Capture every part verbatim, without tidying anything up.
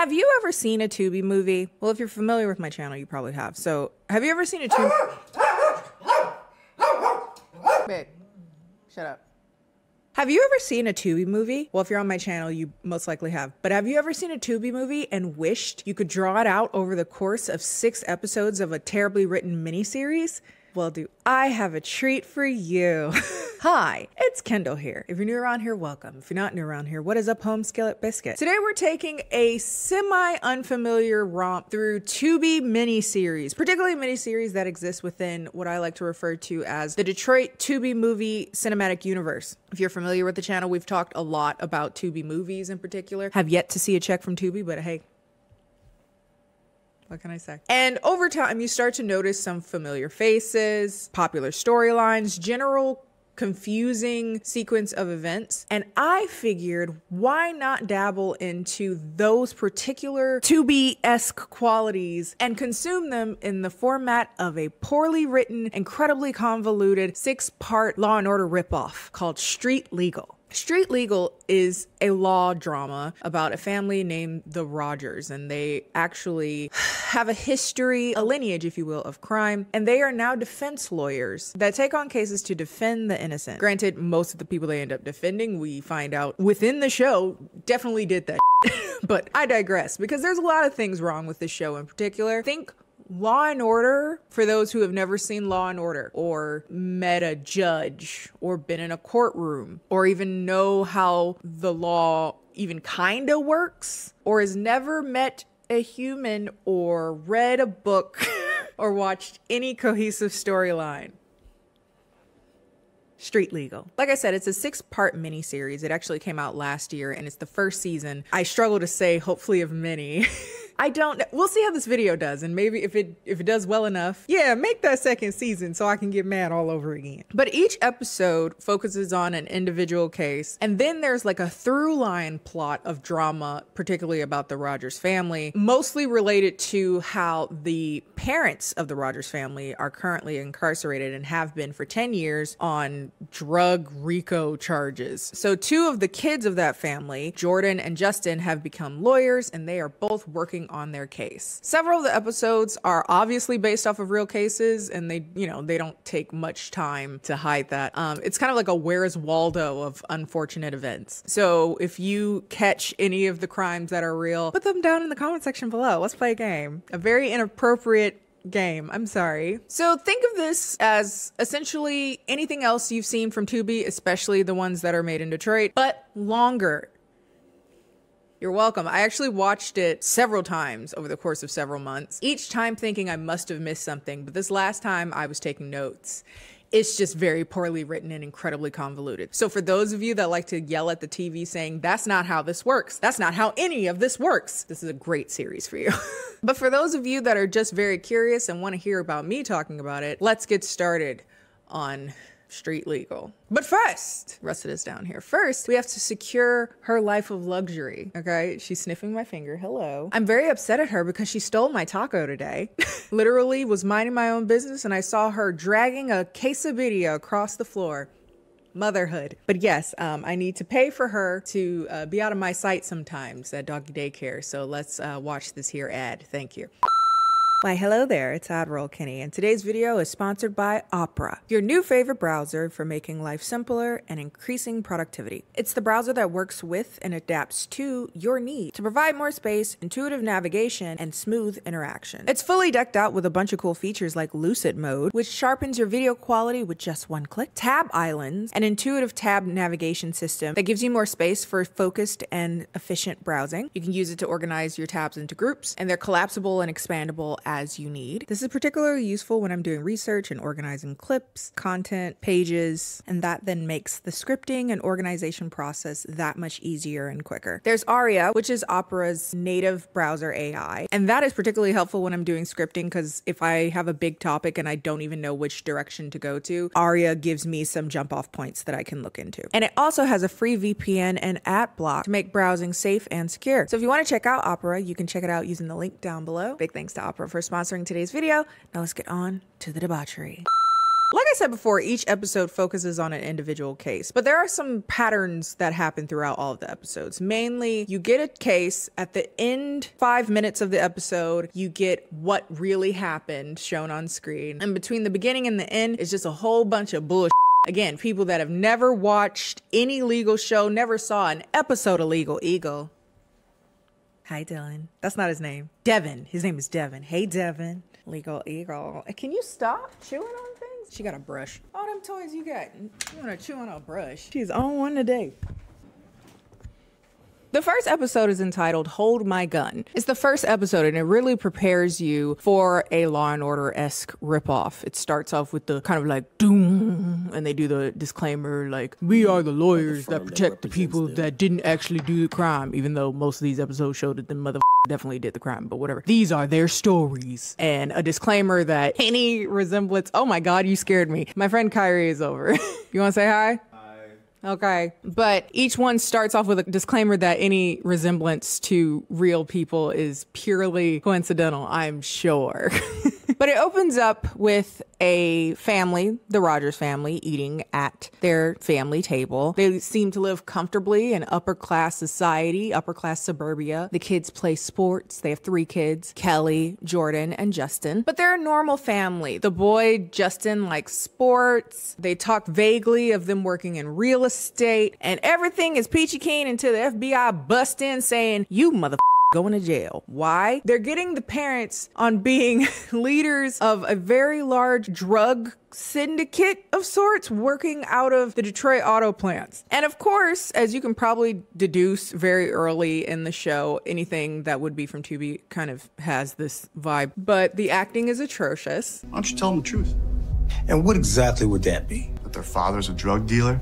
Have you ever seen a Tubi movie? Well, if you're familiar with my channel, you probably have. So, have you ever seen a Tubi? Babe, shut up. Have you ever seen a Tubi movie? Well, if you're on my channel, you most likely have. But have you ever seen a Tubi movie and wished you could draw it out over the course of six episodes of a terribly written miniseries? Well, do I have a treat for you. Hi, it's Kendall here. If you're new around here, welcome. If you're not new around here, what is up, home skillet biscuit? Today we're taking a semi-unfamiliar romp through Tubi miniseries, particularly miniseries that exist within what I like to refer to as the Detroit Tubi movie cinematic universe. If you're familiar with the channel, we've talked a lot about Tubi movies in particular. Have yet to see a check from Tubi, but hey, what can I say? And over time, you start to notice some familiar faces, popular storylines, general confusing sequence of events. And I figured, why not dabble into those particular Tubi-esque qualities and consume them in the format of a poorly written, incredibly convoluted six-part Law and Order ripoff called Street Legal. Street Legal is a law drama about a family named the Rogers, and they actually have a history, a lineage, if you will, of crime, and they are now defense lawyers that take on cases to defend the innocent. Granted, most of the people they end up defending, we find out within the show, definitely did that shit. But I digress, because there's a lot of things wrong with this show in particular. Think Law and Order for those who have never seen Law and Order, or met a judge, or been in a courtroom, or even know how the law even kinda works, or has never met a human or read a book or watched any cohesive storyline. Street Legal. Like I said, it's a six-part miniseries. It actually came out last year, and it's the first season. I struggle to say hopefully of many. I don't know. We'll see how this video does, and maybe if it if it does well enough, yeah, make that second season so I can get mad all over again. But each episode focuses on an individual case, and then there's like a through line plot of drama, particularly about the Rogers family, mostly related to how the parents of the Rogers family are currently incarcerated and have been for ten years on drug RICO charges. So two of the kids of that family, Jordan and Justin, have become lawyers, and they are both working on their case. Several of the episodes are obviously based off of real cases, and they, you know, they don't take much time to hide that. Um, it's kind of like a Where's Waldo of unfortunate events. So if you catch any of the crimes that are real, put them down in the comment section below. Let's play a game. A very inappropriate game. I'm sorry. So think of this as essentially anything else you've seen from Tubi, especially the ones that are made in Detroit, but longer. You're welcome. I actually watched it several times over the course of several months, each time thinking I must have missed something, but this last time I was taking notes. It's just very poorly written and incredibly convoluted. So for those of you that like to yell at the T V saying, that's not how this works, that's not how any of this works, this is a great series for you. But for those of you that are just very curious and want to hear about me talking about it, let's get started on Street Legal. But first, Russeta's down here. First, we have to secure her life of luxury, okay? She's sniffing my finger, hello. I'm very upset at her because she stole my taco today. Literally was minding my own business, and I saw her dragging a quesadilla across the floor. Motherhood. But yes, um, I need to pay for her to uh, be out of my sight sometimes at doggy daycare. So let's uh, watch this here ad, thank you. Why, hello there, it's Admiral Kenny, and today's video is sponsored by Opera, your new favorite browser for making life simpler and increasing productivity. It's the browser that works with and adapts to your needs to provide more space, intuitive navigation, and smooth interaction. It's fully decked out with a bunch of cool features like Lucid Mode, which sharpens your video quality with just one click, Tab Islands, an intuitive tab navigation system that gives you more space for focused and efficient browsing. You can use it to organize your tabs into groups, and they're collapsible and expandable as you need. This is particularly useful when I'm doing research and organizing clips, content, pages, and that then makes the scripting and organization process that much easier and quicker. There's ARIA, which is Opera's native browser A I, and that is particularly helpful when I'm doing scripting, because if I have a big topic and I don't even know which direction to go to, ARIA gives me some jump off points that I can look into. And it also has a free V P N and ad block to make browsing safe and secure. So if you want to check out Opera, you can check it out using the link down below. Big thanks to Opera for sponsoring today's video. Now let's get on to the debauchery. Like I said before, each episode focuses on an individual case, but there are some patterns that happen throughout all of the episodes. Mainly, you get a case at the end five minutes of the episode, you get what really happened shown on screen. And between the beginning and the end, it's just a whole bunch of bullshit. Again, people that have never watched any legal show, never saw an episode of Legal Eagle. Hi, Dylan. That's not his name. Devin. His name is Devin. Hey, Devin. Legal Eagle. Can you stop chewing on things? She got a brush. All them toys you got. You want to chew on a brush. She's on one today. The first episode is entitled Hold My Gun. It's the first episode and it really prepares you for a Law and Order-esque ripoff. It starts off with the kind of like doom and they do the disclaimer like, we are the lawyers that protect the people that didn't actually do the crime, even though most of these episodes showed that the motherfucker definitely did the crime, but whatever. These are their stories. And a disclaimer that any resemblance, oh my God, you scared me. My friend Kyrie is over. You wanna say hi? Okay. But each one starts off with a disclaimer that any resemblance to real people is purely coincidental, I'm sure. But it opens up with a family, the Rogers family, eating at their family table. They seem to live comfortably in upper class society, upper class suburbia. The kids play sports. They have three kids, Kelly, Jordan, and Justin. But they're a normal family. The boy, Justin, likes sports. They talk vaguely of them working in real estate. And everything is peachy keen until the F B I busts in saying, you motherfucker. Going to jail. Why? They're getting the parents on being leaders of a very large drug syndicate of sorts working out of the Detroit auto plants. And of course, as you can probably deduce very early in the show, anything that would be from Tubi kind of has this vibe, but the acting is atrocious. Why don't you tell them the truth? And what exactly would that be? That their father's a drug dealer?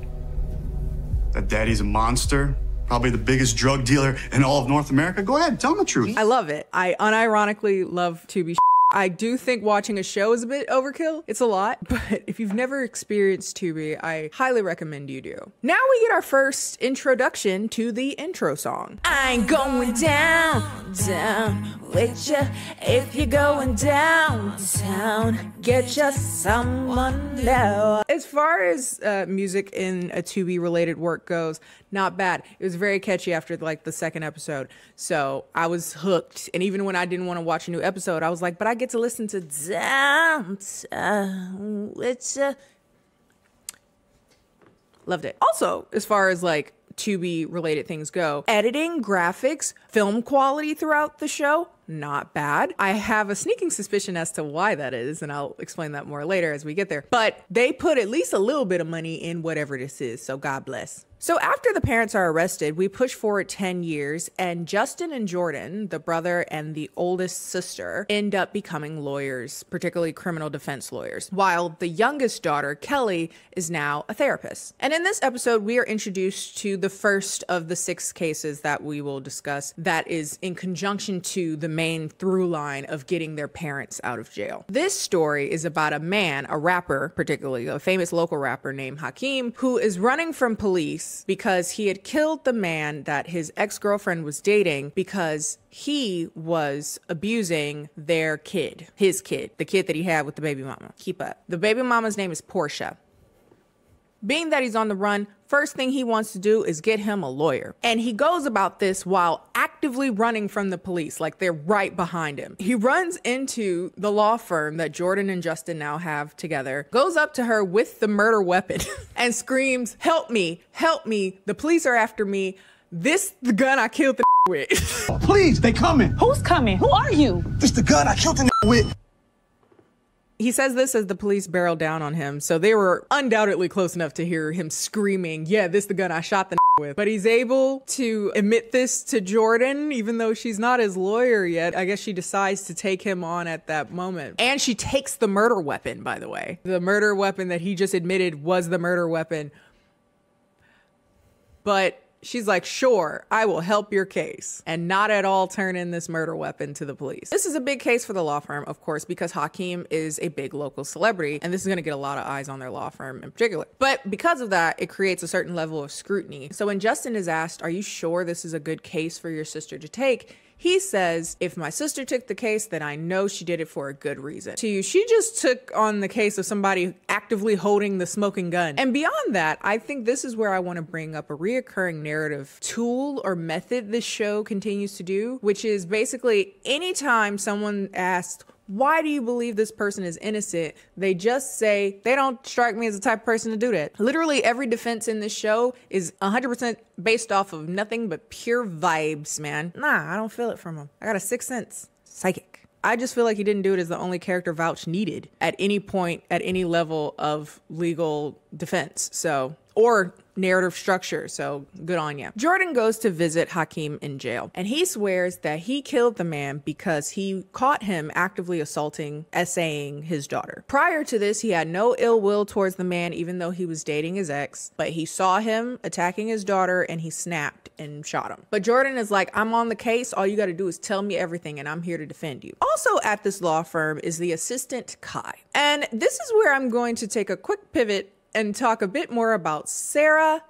That daddy's a monster? Probably the biggest drug dealer in all of North America. Go ahead, tell them the truth. I love it. I unironically love Tubi. I do think watching a show is a bit overkill. It's a lot, but if you've never experienced Tubi, I highly recommend you do. Now we get our first introduction to the intro song. I ain't going down, down with ya. If you're going downtown, get ya someone now. As far as uh, music in a Tubi-related work goes, not bad. It was very catchy after like the second episode, so I was hooked. And even when I didn't want to watch a new episode, I was like, but I get to listen to Downtown with ya. Loved it. Also, as far as like Tubi-related things go, editing, graphics, film quality throughout the show, not bad. I have a sneaking suspicion as to why that is, and I'll explain that more later as we get there. But they put at least a little bit of money in whatever this is, so God bless. So after the parents are arrested, we push forward ten years and Justin and Jordan, the brother and the oldest sister, end up becoming lawyers, particularly criminal defense lawyers, while the youngest daughter, Kelly, is now a therapist. And in this episode, we are introduced to the first of the six cases that we will discuss that is in conjunction to the main through line of getting their parents out of jail. This story is about a man, a rapper, particularly a famous local rapper named Hakeem, who is running from police because he had killed the man that his ex-girlfriend was dating because he was abusing their kid, his kid, the kid that he had with the baby mama. Keep up. The baby mama's name is Portia. Being that he's on the run, first thing he wants to do is get him a lawyer. And he goes about this while actively running from the police, like they're right behind him. He runs into the law firm that Jordan and Justin now have together, goes up to her with the murder weapon and screams, help me, help me, the police are after me. This the gun I killed the with. Please, they coming. Who's coming? Who are you? This the gun I killed the with. He says this as the police barrel down on him, so they were undoubtedly close enough to hear him screaming, yeah, this the gun I shot the with. But he's able to admit this to Jordan, even though she's not his lawyer yet. I guess she decides to take him on at that moment. And she takes the murder weapon, by the way. The murder weapon that he just admitted was the murder weapon. But she's like, sure, I will help your case and not at all turn in this murder weapon to the police. This is a big case for the law firm, of course, because Hakeem is a big local celebrity and this is going to get a lot of eyes on their law firm in particular. But because of that, it creates a certain level of scrutiny. So when Justin is asked, are you sure this is a good case for your sister to take? He says, if my sister took the case, then I know she did it for a good reason. To you, she just took on the case of somebody actively holding the smoking gun. And beyond that, I think this is where I want to bring up a reoccurring narrative tool or method this show continues to do, which is basically anytime someone asks, why do you believe this person is innocent? They just say, they don't strike me as the type of person to do that. Literally every defense in this show is one hundred percent based off of nothing but pure vibes, man. Nah, I don't feel it from him. I got a sixth sense. Psychic. I just feel like he didn't do it as the only character vouch needed at any point, at any level of legal defense. So, or narrative structure, so good on ya. Jordan goes to visit Hakeem in jail, and he swears that he killed the man because he caught him actively assaulting, essaying his daughter. Prior to this, he had no ill will towards the man, even though he was dating his ex, but he saw him attacking his daughter and he snapped and shot him. But Jordan is like, I'm on the case. All you got to do is tell me everything and I'm here to defend you. Also at this law firm is the assistant Kai. And this is where I'm going to take a quick pivot and talk a bit more about Sarah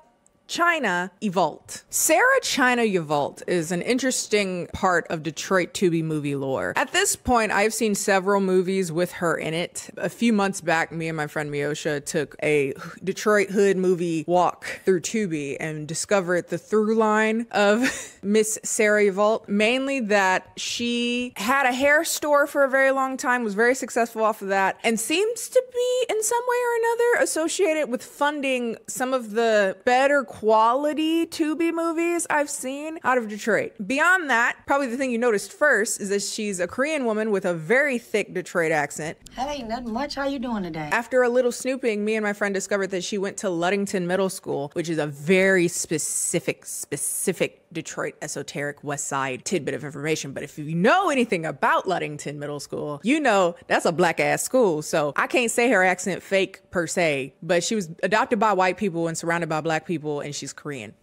Chyna Uvault. Sarah Chyna Uvault is an interesting part of Detroit Tubi movie lore. At this point, I've seen several movies with her in it. A few months back, me and my friend Miosha took a Detroit Hood movie walk through Tubi and discovered the through line of Miss Sarah Uvault. Mainly that she had a hair store for a very long time, was very successful off of that, and seems to be in some way or another associated with funding some of the better quality quality Tubi movies I've seen out of Detroit. Beyond that, probably the thing you noticed first is that she's a Korean woman with a very thick Detroit accent. That ain't nothing much. How you doing today? After a little snooping, me and my friend discovered that she went to Ludington Middle School, which is a very specific, specific Detroit esoteric West Side tidbit of information. But if you know anything about Ludington Middle School, you know that's a black ass school. So I can't say her accent fake per se, but she was adopted by white people and surrounded by black people, and she's Korean.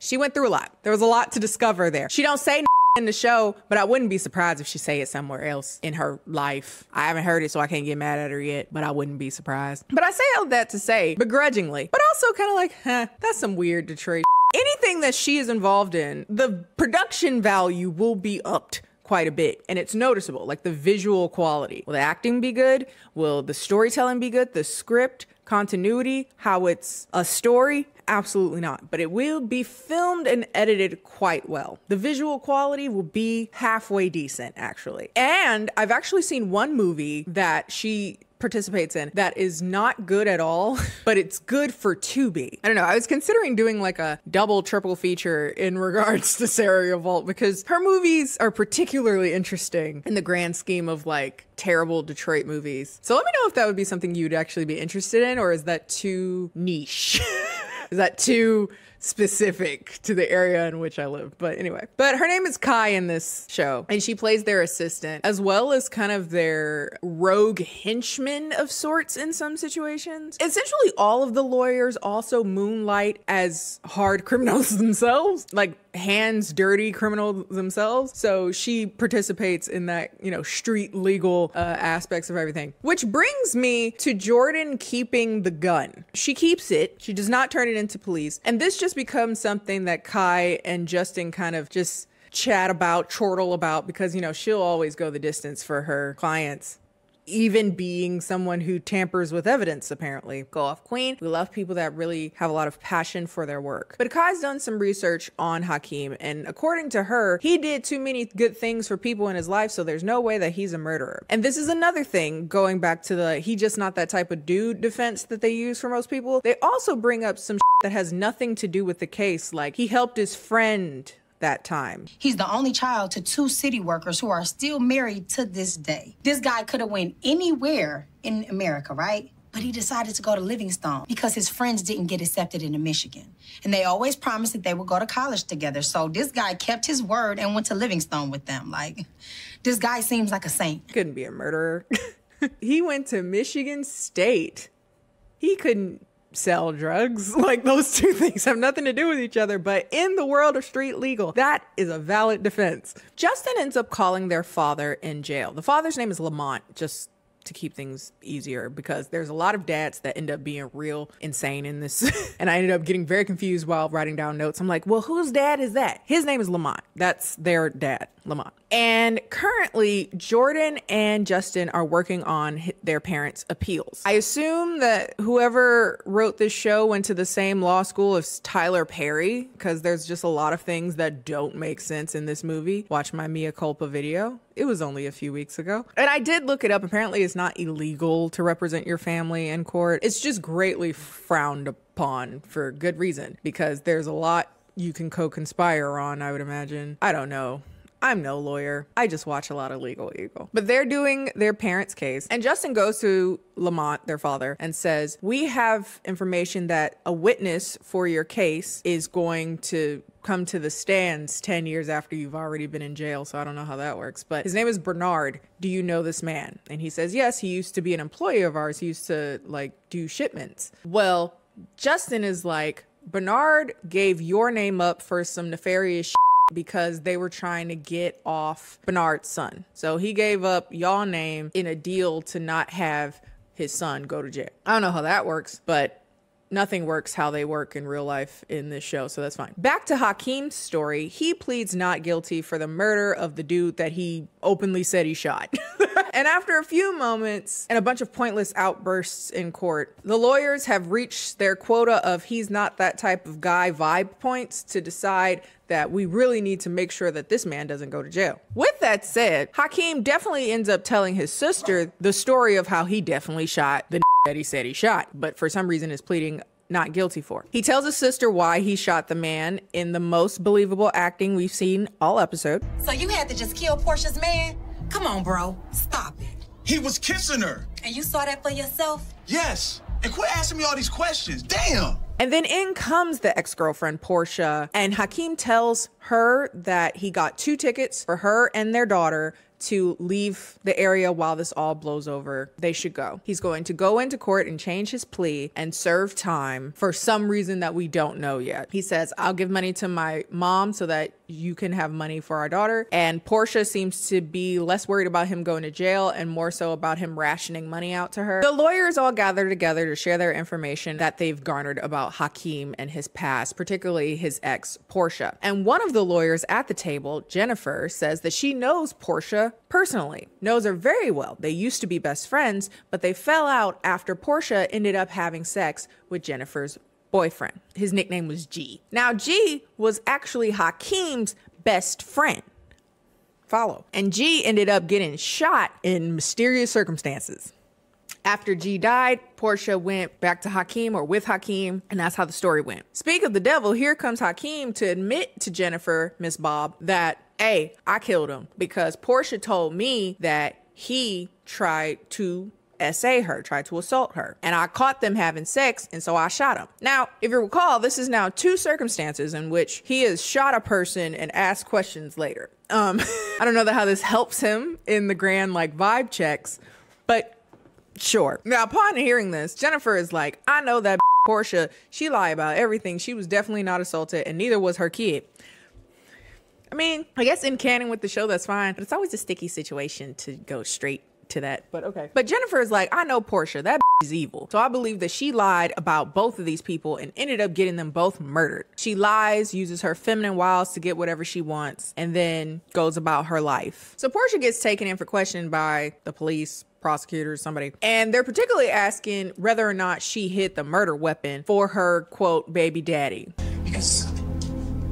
She went through a lot. There was a lot to discover there. She don't say in the show, but I wouldn't be surprised if she say it somewhere else in her life. I haven't heard it, so I can't get mad at her yet, but I wouldn't be surprised. But I say all that to say, begrudgingly, but also kind of like, huh, that's some weird Detroit. Anything that she is involved in, the production value will be upped quite a bit, and it's noticeable, like the visual quality. Will the acting be good? Will the storytelling be good? The script, continuity, how it's a story? Absolutely not, but it will be filmed and edited quite well. The visual quality will be halfway decent, actually. And I've actually seen one movie that she participates in that is not good at all, but it's good for Tubi. I don't know, I was considering doing like a double, triple feature in regards to Sarah Uvault because her movies are particularly interesting in the grand scheme of like terrible Detroit movies. So let me know if that would be something you'd actually be interested in, or is that too niche? Is that too specific to the area in which I live? But anyway, but her name is Kai in this show, and she plays their assistant as well as kind of their rogue henchman of sorts in some situations. Essentially, all of the lawyers also moonlight as hard criminals themselves, like hands dirty criminals themselves. So she participates in that, you know, street legal uh, aspects of everything, which brings me to Jordan keeping the gun. She keeps it. She does not turn it into police. And this just becomes something that Kai and Justin kind of just chat about, chortle about, because, you know, she'll always go the distance for her clients, even being someone who tampers with evidence, apparently. Go off queen. We love people that really have a lot of passion for their work. But Kai's done some research on Hakeem, and according to her, he did too many good things for people in his life, so there's no way that he's a murderer. And this is another thing, going back to the he just not that type of dude defense that they use for most people. They also bring up some shit that has nothing to do with the case, like he helped his friend that time. He's the only child to two city workers who are still married to this day. This guy could have went anywhere in America, right? But he decided to go to Livingstone because his friends didn't get accepted into Michigan. And they always promised that they would go to college together. So this guy kept his word and went to Livingstone with them. Like, this guy seems like a saint. Couldn't be a murderer. He went to Michigan State. He couldn't sell drugs. Like, those two things have nothing to do with each other, but in the world of street legal, that is a valid defense. Justin ends up calling their father in jail. The father's name is Lamont, just to keep things easier, because there's a lot of dads that end up being real insane in this. And I ended up getting very confused while writing down notes. I'm like, well, whose dad is that? His name is Lamont. That's their dad, Lamont. And currently Jordan and Justin are working on their parents' appeals. I assume that whoever wrote this show went to the same law school as Tyler Perry, because there's just a lot of things that don't make sense in this movie. Watch my mea culpa video. It was only a few weeks ago. And I did look it up. Apparently it's not illegal to represent your family in court. It's just greatly frowned upon for good reason, because there's a lot you can co-conspire on, I would imagine. I don't know. I'm no lawyer. I just watch a lot of Legal Eagle. But they're doing their parents' case. And Justin goes to Lamont, their father, and says, we have information that a witness for your case is going to come to the stands ten years after you've already been in jail. So I don't know how that works, but his name is Bernard. Do you know this man? And he says, yes, he used to be an employee of ours. He used to like do shipments. Well, Justin is like, Bernard gave your name up for some nefarious shit, because they were trying to get off Bernard's son. So he gave up y'all name in a deal to not have his son go to jail. I don't know how that works, but nothing works how they work in real life in this show, so that's fine. Back to Hakeem's story. He pleads not guilty for the murder of the dude that he openly said he shot. And after a few moments and a bunch of pointless outbursts in court, the lawyers have reached their quota of he's not that type of guy vibe points to decide that we really need to make sure that this man doesn't go to jail. With that said, Hakeem definitely ends up telling his sister the story of how he definitely shot the that he said he shot, but for some reason is pleading not guilty for. He tells his sister why he shot the man in the most believable acting we've seen all episode. So you had to just kill Portia's man? Come on, bro. Stop it. He was kissing her. And you saw that for yourself? Yes. And quit asking me all these questions. Damn. And then in comes the ex-girlfriend, Portia, and Hakeem tells her that he got two tickets for her and their daughter to leave the area while this all blows over. They should go. He's going to go into court and change his plea and serve time for some reason that we don't know yet. He says, I'll give money to my mom so that you can have money for our daughter. And Portia seems to be less worried about him going to jail and more so about him rationing money out to her. The lawyers all gather together to share their information that they've garnered about Hakeem and his past, particularly his ex, Portia. And one of the lawyers at the table, Jennifer, says that she knows Portia personally, knows her very well. They used to be best friends, but they fell out after Portia ended up having sex with Jennifer's boyfriend. His nickname was G. Now, G was actually Hakeem's best friend. Follow. And G ended up getting shot in mysterious circumstances. After G died, Portia went back to Hakeem or with Hakeem, and that's how the story went. Speak of the devil, here comes Hakeem to admit to Jennifer, Miss Bob, that, hey, I killed him because Portia told me that he tried to S A her, tried to assault her, and I caught them having sex, and so I shot him. Now, if you recall, this is now two circumstances in which he has shot a person and asked questions later. Um, I don't know that how this helps him in the grand like vibe checks, but sure. Now, upon hearing this, Jennifer is like, I know that Portia, she lied about everything. She was definitely not assaulted, and neither was her kid. I mean, I guess in canon with the show, that's fine, but it's always a sticky situation to go straight to that, but okay. But Jennifer is like, I know Portia, that is evil. So I believe that she lied about both of these people and ended up getting them both murdered. She lies, uses her feminine wiles to get whatever she wants, and then goes about her life. So Portia gets taken in for questioning by the police, prosecutors, somebody, and they're particularly asking whether or not she hid the murder weapon for her, quote, baby daddy. Because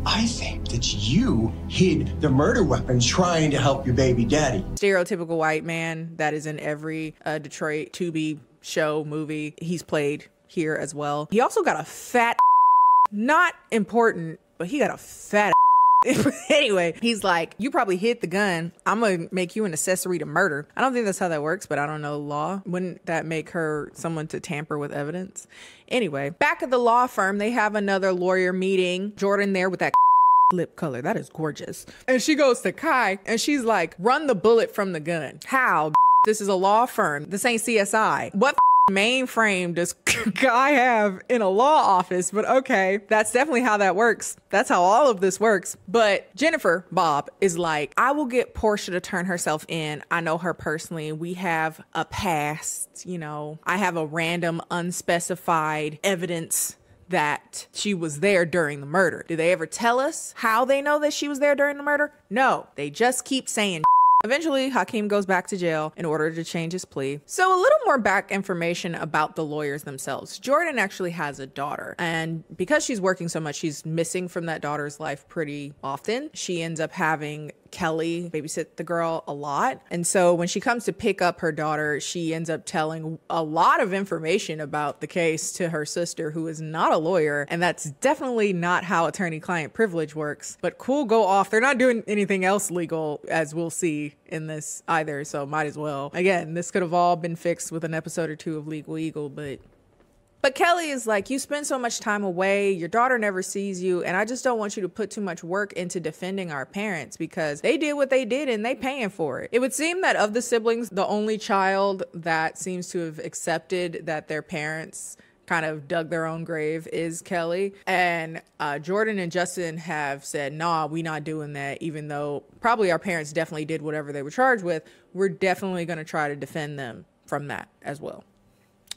I think that you hid the murder weapon trying to help your baby daddy. Stereotypical white man that is in every uh, Detroit Tubi show, movie. He's played here as well. He also got a fat, not important, but he got a fat. Anyway, he's like, you probably hid the gun. I'm gonna make you an accessory to murder. I don't think that's how that works, but I don't know law. Wouldn't that make her someone to tamper with evidence? Anyway, back at the law firm, they have another lawyer meeting. Jordan there with that lip color. That is gorgeous. And she goes to Kai and she's like, run the bullet from the gun. How? This is a law firm. This ain't C S I. What mainframe does guy have in a law office? But okay, that's definitely how that works. That's how all of this works. But Jennifer Bob is like, I will get Portia to turn herself in. I know her personally. We have a past, you know, I have a random unspecified evidence that she was there during the murder. Do they ever tell us how they know that she was there during the murder? No, they just keep saying. Eventually, Hakeem goes back to jail in order to change his plea. So a little more back information about the lawyers themselves. Jordan actually has a daughter, and because she's working so much, she's missing from that daughter's life pretty often. She ends up having Kelly babysit the girl a lot. And so when she comes to pick up her daughter, she ends up telling a lot of information about the case to her sister, who is not a lawyer. And that's definitely not how attorney-client privilege works. But cool, go off. They're not doing anything else legal, as we'll see in this either. So might as well. Again, this could have all been fixed with an episode or two of Legal Eagle, but... But Kelly is like, you spend so much time away, your daughter never sees you, and I just don't want you to put too much work into defending our parents because they did what they did and they paying for it. It would seem that of the siblings, the only child that seems to have accepted that their parents kind of dug their own grave is Kelly. And uh, Jordan and Justin have said, nah, we not doing that, even though probably our parents definitely did whatever they were charged with. We're definitely gonna try to defend them from that as well.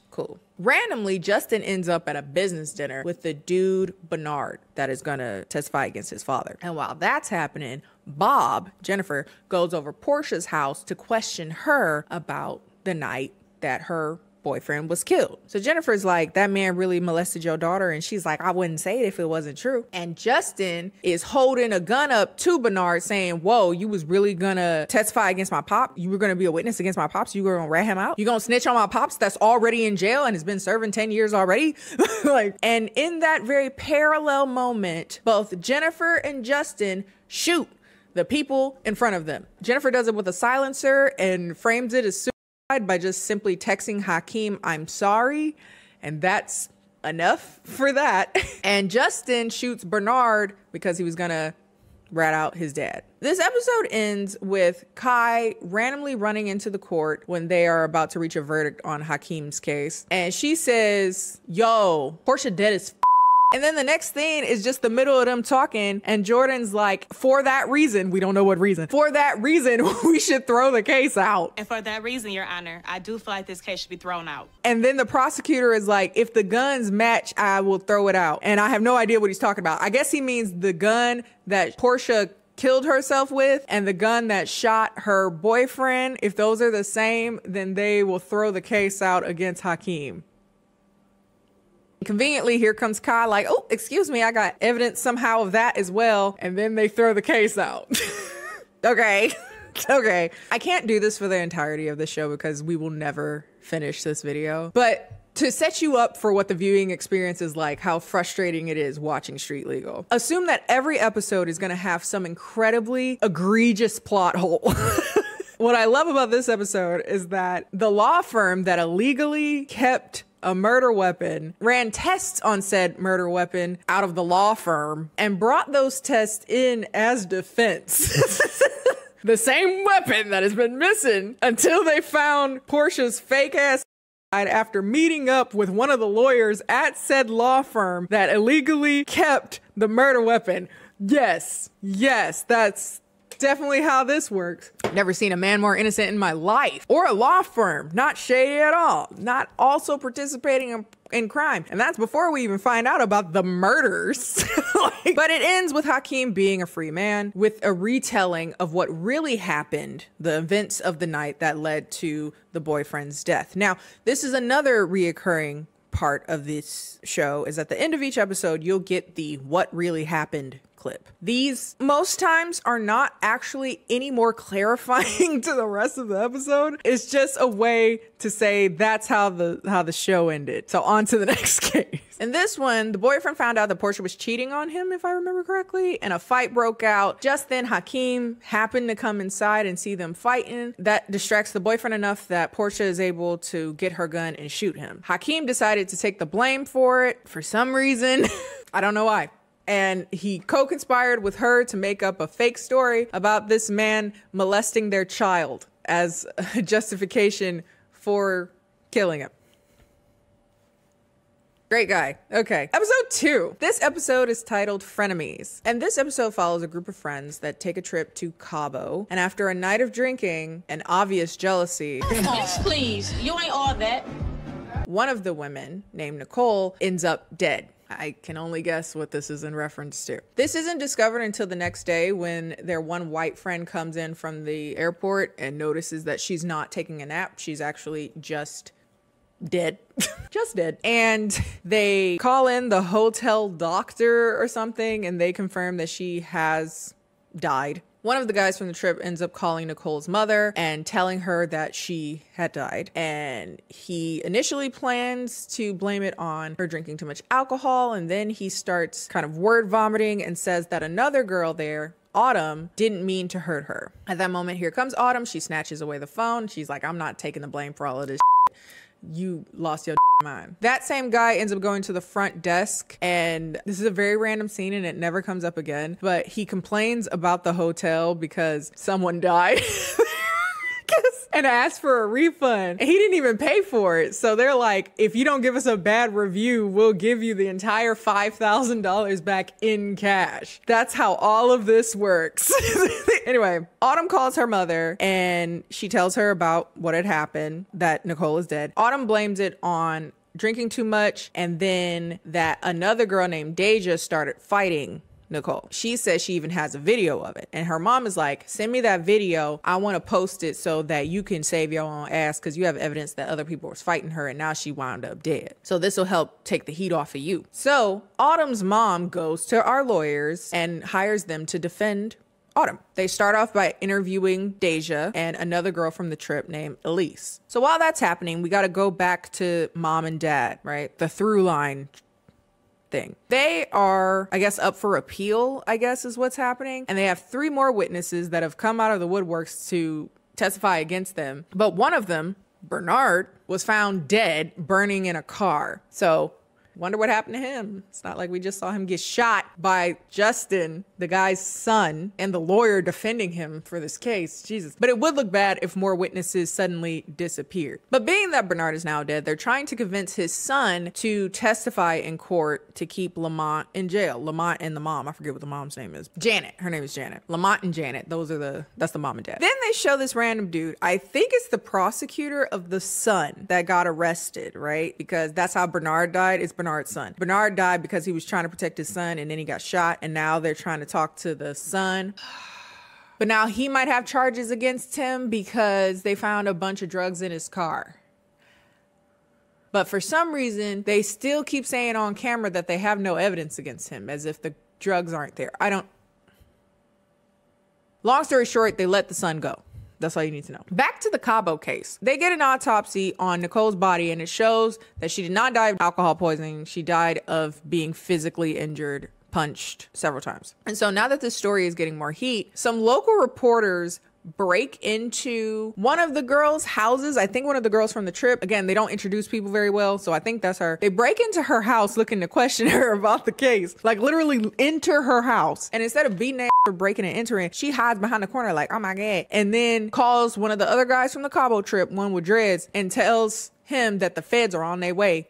Cool. Randomly, Justin ends up at a business dinner with the dude Bernard that is gonna testify against his father. And while that's happening, Bob, Jennifer, goes over Portia's house to question her about the night that her boyfriend was killed. So Jennifer's like, that man really molested your daughter. And she's like, I wouldn't say it if it wasn't true. And Justin is holding a gun up to Bernard saying, whoa, you was really gonna testify against my pop? You were gonna be a witness against my pops? You were gonna rat him out? You gonna snitch on my pops that's already in jail and has been serving ten years already? Like, and in that very parallel moment, both Jennifer and Justin shoot the people in front of them. Jennifer does it with a silencer and frames it as soon by just simply texting Hakeem, I'm sorry, and that's enough for that. And Justin shoots Bernard because he was gonna rat out his dad. This episode ends with Kai randomly running into the court when they are about to reach a verdict on Hakeem's case, and she says, yo, Portia dead as f. And then the next thing is just the middle of them talking, and Jordan's like, for that reason, we don't know what reason, for that reason, we should throw the case out. And for that reason, Your Honor, I do feel like this case should be thrown out. And then the prosecutor is like, if the guns match, I will throw it out. And I have no idea what he's talking about. I guess he means the gun that Portia killed herself with and the gun that shot her boyfriend. If those are the same, then they will throw the case out against Hakeem. Conveniently, here comes Kai like, oh, excuse me, I got evidence somehow of that as well. And then they throw the case out. Okay. Okay. I can't do this for the entirety of the show because we will never finish this video. But to set you up for what the viewing experience is like, how frustrating it is watching Street Legal, assume that every episode is going to have some incredibly egregious plot hole. What I love about this episode is that the law firm that illegally kept a murder weapon ran tests on said murder weapon out of the law firm and brought those tests in as defense. The same weapon that has been missing until they found Portia's fake ass after meeting up with one of the lawyers at said law firm that illegally kept the murder weapon. Yes, yes, that's definitely how this works. Never seen a man more innocent in my life, or a law firm, not shady at all, not also participating in, in crime. And that's before we even find out about the murders. Like, but it ends with Hakeem being a free man with a retelling of what really happened, the events of the night that led to the boyfriend's death. Now, this is another reoccurring part of this show, is at the end of each episode, you'll get the what really happened clip. These most times are not actually any more clarifying to the rest of the episode. It's just a way to say that's how the how the show ended. So on to the next case. In this one, the boyfriend found out that Portia was cheating on him, if I remember correctly, and a fight broke out. Just then, Hakeem happened to come inside and see them fighting. That distracts the boyfriend enough that Portia is able to get her gun and shoot him. Hakeem decided to take the blame for it for some reason. I don't know why. And he co-conspired with her to make up a fake story about this man molesting their child as a justification for killing him. Great guy. Okay. Episode two. This episode is titled Frenemies. And this episode follows a group of friends that take a trip to Cabo. And after a night of drinking and obvious jealousy. Yes, please. You ain't all that. One of the women, named Nicole, ends up dead. I can only guess what this is in reference to. This isn't discovered until the next day when their one white friend comes in from the airport and notices that she's not taking a nap. She's actually just dead. Just dead. And they call in the hotel doctor or something, and they confirm that she has died. One of the guys from the trip ends up calling Nicole's mother and telling her that she had died. And he initially plans to blame it on her drinking too much alcohol. And then he starts kind of word vomiting and says that another girl there, Autumn, didn't mean to hurt her. At that moment, here comes Autumn. She snatches away the phone. She's like, I'm not taking the blame for all of this shit. You lost your mind. That same guy ends up going to the front desk, and this is a very random scene and it never comes up again, but he complains about the hotel because someone died and asks for a refund. And he didn't even pay for it. So they're like, if you don't give us a bad review, we'll give you the entire five thousand dollars back in cash. That's how all of this works. Anyway, Autumn calls her mother and she tells her about what had happened, that Nicole is dead. Autumn blames it on drinking too much, and then that another girl named Deja started fighting Nicole. She says she even has a video of it. And her mom is like, send me that video. I want to post it so that you can save your own ass, because you have evidence that other people was fighting her and now she wound up dead. So this will help take the heat off of you. So Autumn's mom goes to our lawyers and hires them to defend Autumn. They start off by interviewing Deja and another girl from the trip named Elise. So while that's happening, we got to go back to mom and dad, right? The through line thing. They are, I guess, up for appeal, I guess is what's happening. And they have three more witnesses that have come out of the woodworks to testify against them. But one of them, Bernard, was found dead, burning in a car. So wonder what happened to him. It's not like we just saw him get shot by Justin, the guy's son, and the lawyer defending him for this case. Jesus. But it would look bad if more witnesses suddenly disappeared. But being that Bernard is now dead, they're trying to convince his son to testify in court to keep Lamont in jail. Lamont and the mom. I forget what the mom's name is. Janet. Her name is Janet. Lamont and Janet. Those are the, that's the mom and dad. Then they show this random dude. I think it's the prosecutor of the son that got arrested, right? Because that's how Bernard died. It's Bernard. Bernard's son. Bernard died because he was trying to protect his son, and then he got shot, and now they're trying to talk to the son. But now he might have charges against him because they found a bunch of drugs in his car. But for some reason, they still keep saying on camera that they have no evidence against him, as if the drugs aren't there. I don't... Long story short, they let the son go. That's all you need to know. Back to the Cabo case. They get an autopsy on Nicole's body, and it shows that she did not die of alcohol poisoning. She died of being physically injured, punched several times. And so now that this story is getting more heat, some local reporters break into one of the girls' houses. I think one of the girls from the trip. Again, they don't introduce people very well, so I think that's her. They break into her house looking to question her about the case. Like, literally enter her house. And instead of beating that or breaking and entering, she hides behind the corner like, oh my God. And then calls one of the other guys from the Cabo trip, one with dreads, and tells him that the feds are on their way.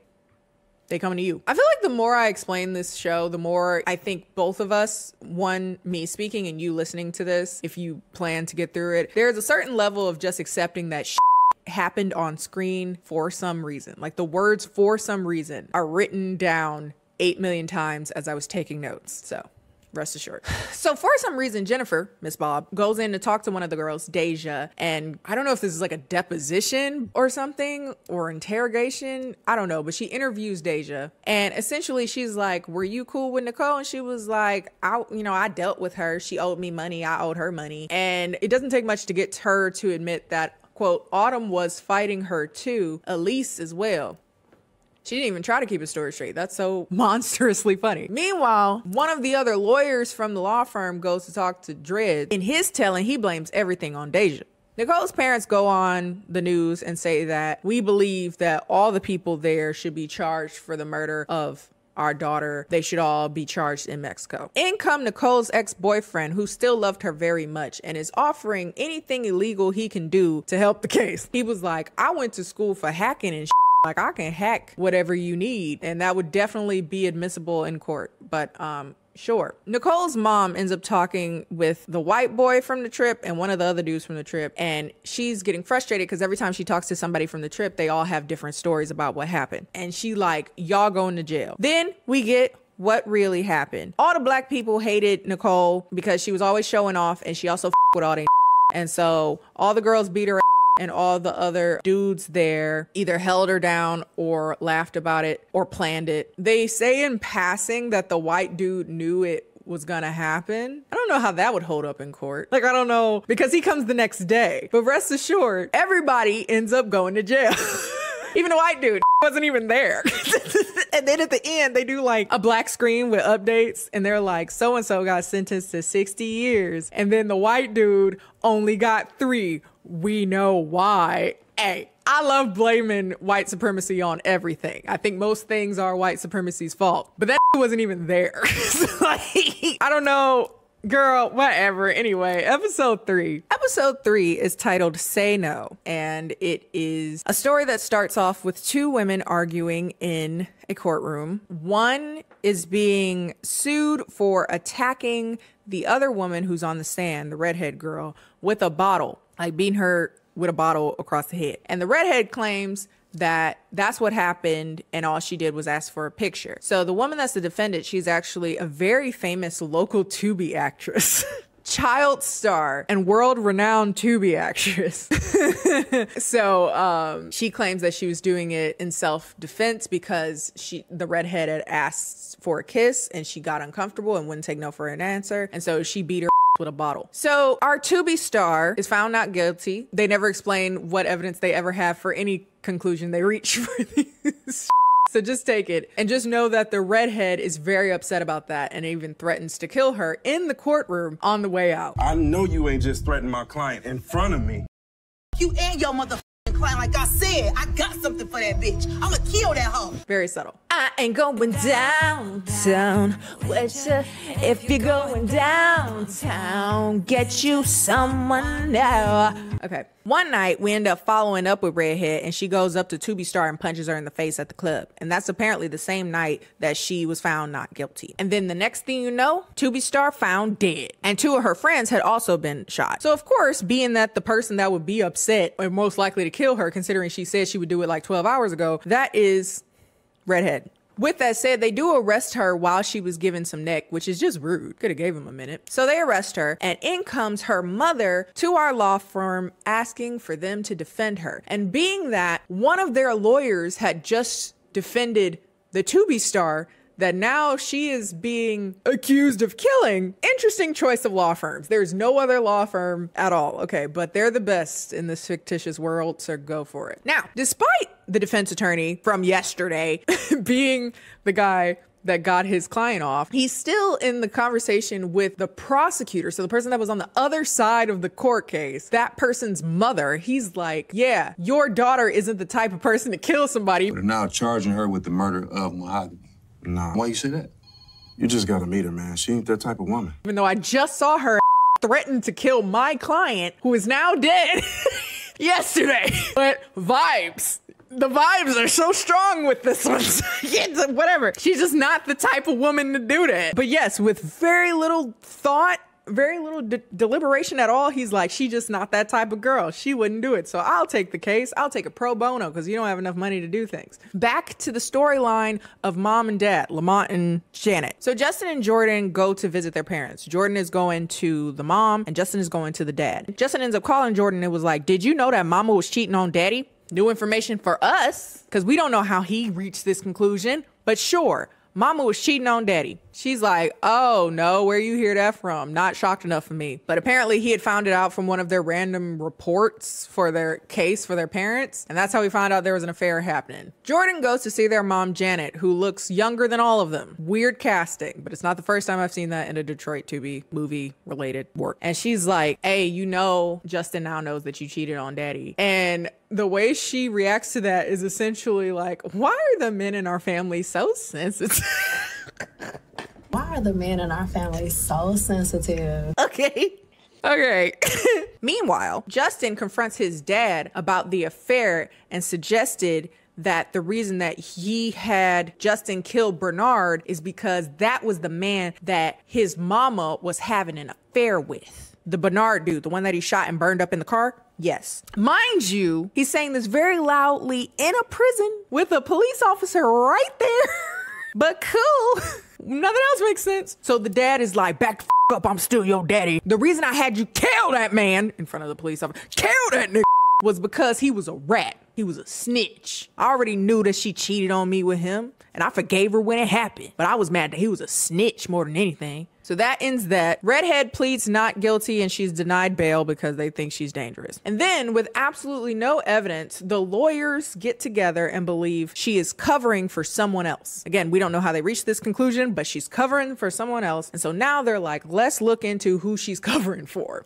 They coming to you. I feel like the more I explain this show, the more I think both of us, one, me speaking and you listening to this, if you plan to get through it, there's a certain level of just accepting that shit happened on screen for some reason. Like, the words "for some reason" are written down eight million times as I was taking notes. So rest assured. So for some reason, Jennifer, Miss Bob, goes in to talk to one of the girls, Deja, and I don't know if this is like a deposition or something, or interrogation. I don't know, but she interviews Deja, and essentially she's like, were you cool with Nicole? And she was like, I, you know, I dealt with her. She owed me money. I owed her money. And it doesn't take much to get her to admit that, quote, Autumn was fighting her too, Elise as well. She didn't even try to keep a story straight. That's so monstrously funny. Meanwhile, one of the other lawyers from the law firm goes to talk to Dredd. In his telling, he blames everything on Deja. Nicole's parents go on the news and say that we believe that all the people there should be charged for the murder of our daughter. They should all be charged in Mexico. In come Nicole's ex-boyfriend, who still loved her very much and is offering anything illegal he can do to help the case. He was like, I went to school for hacking and shit. like, I can hack whatever you need, and that would definitely be admissible in court. But um sure. Nicole's mom ends up talking with the white boy from the trip and one of the other dudes from the trip, and she's getting frustrated because every time she talks to somebody from the trip, they all have different stories about what happened. And she like, y'all going to jail. Then we get what really happened. All the black people hated Nicole because she was always showing off, and she also f with all they, and so all the girls beat her ass, and all the other dudes there either held her down or laughed about it or planned it. They say in passing that the white dude knew it was gonna happen. I don't know how that would hold up in court. Like, I don't know, because he comes the next day. But rest assured, everybody ends up going to jail. Even the white dude wasn't even there. And then at the end, they do like a black screen with updates, and they're like, so-and-so got sentenced to sixty years. And then the white dude only got three. We know why. Hey, I love blaming white supremacy on everything. I think most things are white supremacy's fault, but that wasn't even there. Like, I don't know. Girl, whatever. Anyway, episode three. Episode three is titled Say No, and it is a story that starts off with two women arguing in a courtroom. One is being sued for attacking the other woman who's on the stand, the redhead girl, with a bottle, like beating her with a bottle across the head. And the redhead claims that that's what happened, and all she did was ask for a picture. So the woman that's the defendant, she's actually a very famous local Tubi actress, child star and world-renowned Tubi actress. So um, she claims that she was doing it in self-defense because she, the redhead had asked for a kiss, and she got uncomfortable and wouldn't take no for an answer. And so she beat her with a bottle. So our Tubi star is found not guilty. They never explain what evidence they ever have for any conclusion they reach for these. So just take it and just know that the redhead is very upset about that and even threatens to kill her in the courtroom on the way out. I know you ain't just threatened my client in front of me. You and your motherfucking client, like I said, I got something for that bitch. I'ma kill that hoe. Very subtle. I ain't going downtown with you. If you're going downtown, get you someone now. Okay. One night, we end up following up with redhead, and she goes up to Tubi star and punches her in the face at the club. And that's apparently the same night that she was found not guilty. And then the next thing you know, Tubi star found dead. And two of her friends had also been shot. So of course, being that the person that would be upset and most likely to kill her, considering she said she would do it like twelve hours ago, that is redhead. With that said, they do arrest her while she was given some neck, which is just rude. Could have gave him a minute. So they arrest her, and in comes her mother to our law firm asking for them to defend her. And being that one of their lawyers had just defended the Tubi star that now she is being accused of killing, interesting choice of law firms. There's no other law firm at all. Okay, but they're the best in this fictitious world, so go for it. Now, despite the defense attorney from yesterday being the guy that got his client off, he's still in the conversation with the prosecutor. So the person that was on the other side of the court case, that person's mother, he's like, yeah, your daughter isn't the type of person to kill somebody. They're now charging her with the murder of Muhammad. Nah, why you say that? You just gotta meet her, man. She ain't that type of woman. Even though I just saw her threaten to kill my client, who is now dead, yesterday. But vibes. The vibes are so strong with this one. Whatever. She's just not the type of woman to do that. But yes, with very little thought, very little de deliberation at all, he's like, she just not that type of girl. She wouldn't do it. So I'll take the case. I'll take a pro bono because you don't have enough money to do things. Back to the storyline of mom and dad, Lamont and Janet. So Justin and Jordan go to visit their parents. Jordan is going to the mom and Justin is going to the dad. Justin ends up calling Jordan and was like, did you know that mama was cheating on daddy? New information for us, because we don't know how he reached this conclusion, but sure, mama was cheating on daddy. She's like, oh no, where you hear that from? Not shocked enough for me. But apparently he had found it out from one of their random reports for their case for their parents. And that's how we found out there was an affair happening. Jordan goes to see their mom, Janet, who looks younger than all of them. Weird casting, but it's not the first time I've seen that in a Detroit Tubi movie related work. And she's like, hey, you know, Justin now knows that you cheated on daddy. And the way she reacts to that is essentially like, why are the men in our family so sensitive? Why are the men in our family so sensitive? Okay. Okay. Meanwhile, Justin confronts his dad about the affair and suggested that the reason that he had Justin kill Bernard is because that was the man that his mama was having an affair with. The Bernard dude, the one that he shot and burned up in the car. Yes. Mind you, he's saying this very loudly in a prison with a police officer right there. But cool. Nothing else makes sense. So the dad is like, back the f up, I'm still your daddy. The reason I had you kill that man in front of the police officer, kill that nigga, was because he was a rat. He was a snitch. I already knew that she cheated on me with him, and I forgave her when it happened. But I was mad that he was a snitch more than anything. So that ends that. Redhead pleads not guilty and she's denied bail because they think she's dangerous. And then with absolutely no evidence, the lawyers get together and believe she is covering for someone else. Again, we don't know how they reached this conclusion, but she's covering for someone else. And so now they're like, let's look into who she's covering for.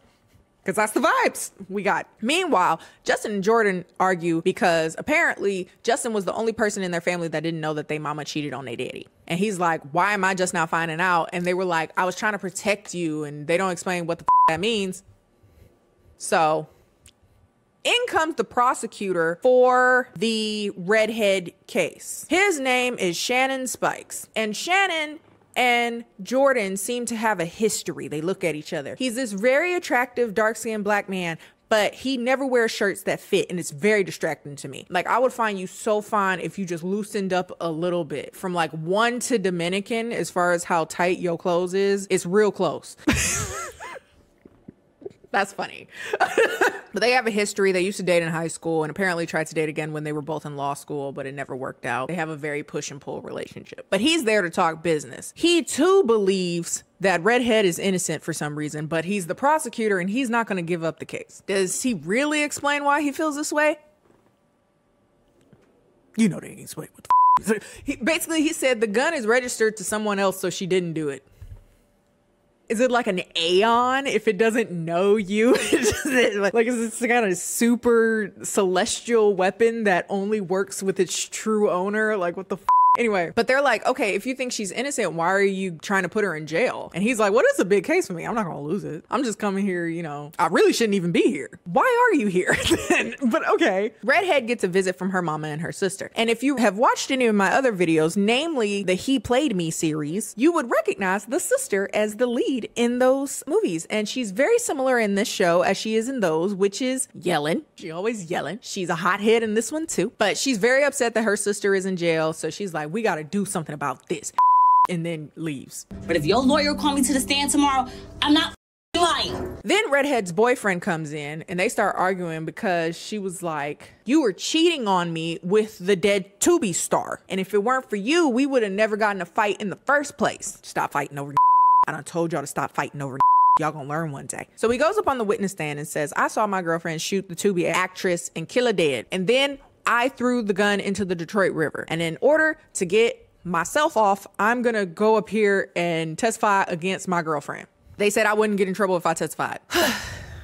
Because that's the vibes we got. Meanwhile, Justin and Jordan argue because apparently Justin was the only person in their family that didn't know that they mama cheated on their daddy. And he's like, why am I just now finding out? And they were like, I was trying to protect you. And they don't explain what the f that means. So in comes the prosecutor for the redhead case. His name is Shannon Spikes. And Shannon and Jordan seem to have a history. They look at each other. He's this very attractive, dark-skinned black man, but he never wears shirts that fit, and it's very distracting to me. Like, I would find you so fine if you just loosened up a little bit. From like one to Dominican, as far as how tight your clothes is, it's real close. That's funny. But they have a history. They used to date in high school and apparently tried to date again when they were both in law school, but it never worked out. They have a very push and pull relationship, but he's there to talk business. He too believes that redhead is innocent for some reason, but he's the prosecutor and he's not going to give up the case. Does he really explain why he feels this way? You know, they explain what the f he, basically he said the gun is registered to someone else, so she didn't do it. Is it like an aeon if it doesn't know you? like, like, is this kind of super celestial weapon that only works with its true owner? Like, what the f? Anyway, but they're like, okay, if you think she's innocent, why are you trying to put her in jail? And he's like, well, it's a big case for me. I'm not gonna lose it. I'm just coming here, you know, I really shouldn't even be here. Why are you here then? But okay. Redhead gets a visit from her mama and her sister. And if you have watched any of my other videos, namely the He Played Me series, you would recognize the sister as the lead in those movies. And she's very similar in this show as she is in those, which is yelling. She always yelling. She's a hothead in this one too. But she's very upset that her sister is in jail. So she's like, we gotta do something about this, and then leaves. But if your lawyer call me to the stand tomorrow, I'm not lying. Then Redhead's boyfriend comes in and they start arguing because she was like, you were cheating on me with the dead Tubi star. And if it weren't for you, we would have never gotten a fight in the first place. Stop fighting over. I done told y'all to stop fighting over. Y'all gonna learn one day. So he goes up on the witness stand and says, I saw my girlfriend shoot the Tubi actress and kill her dead. And then I threw the gun into the Detroit River. And in order to get myself off, I'm gonna go up here and testify against my girlfriend. They said I wouldn't get in trouble if I testified.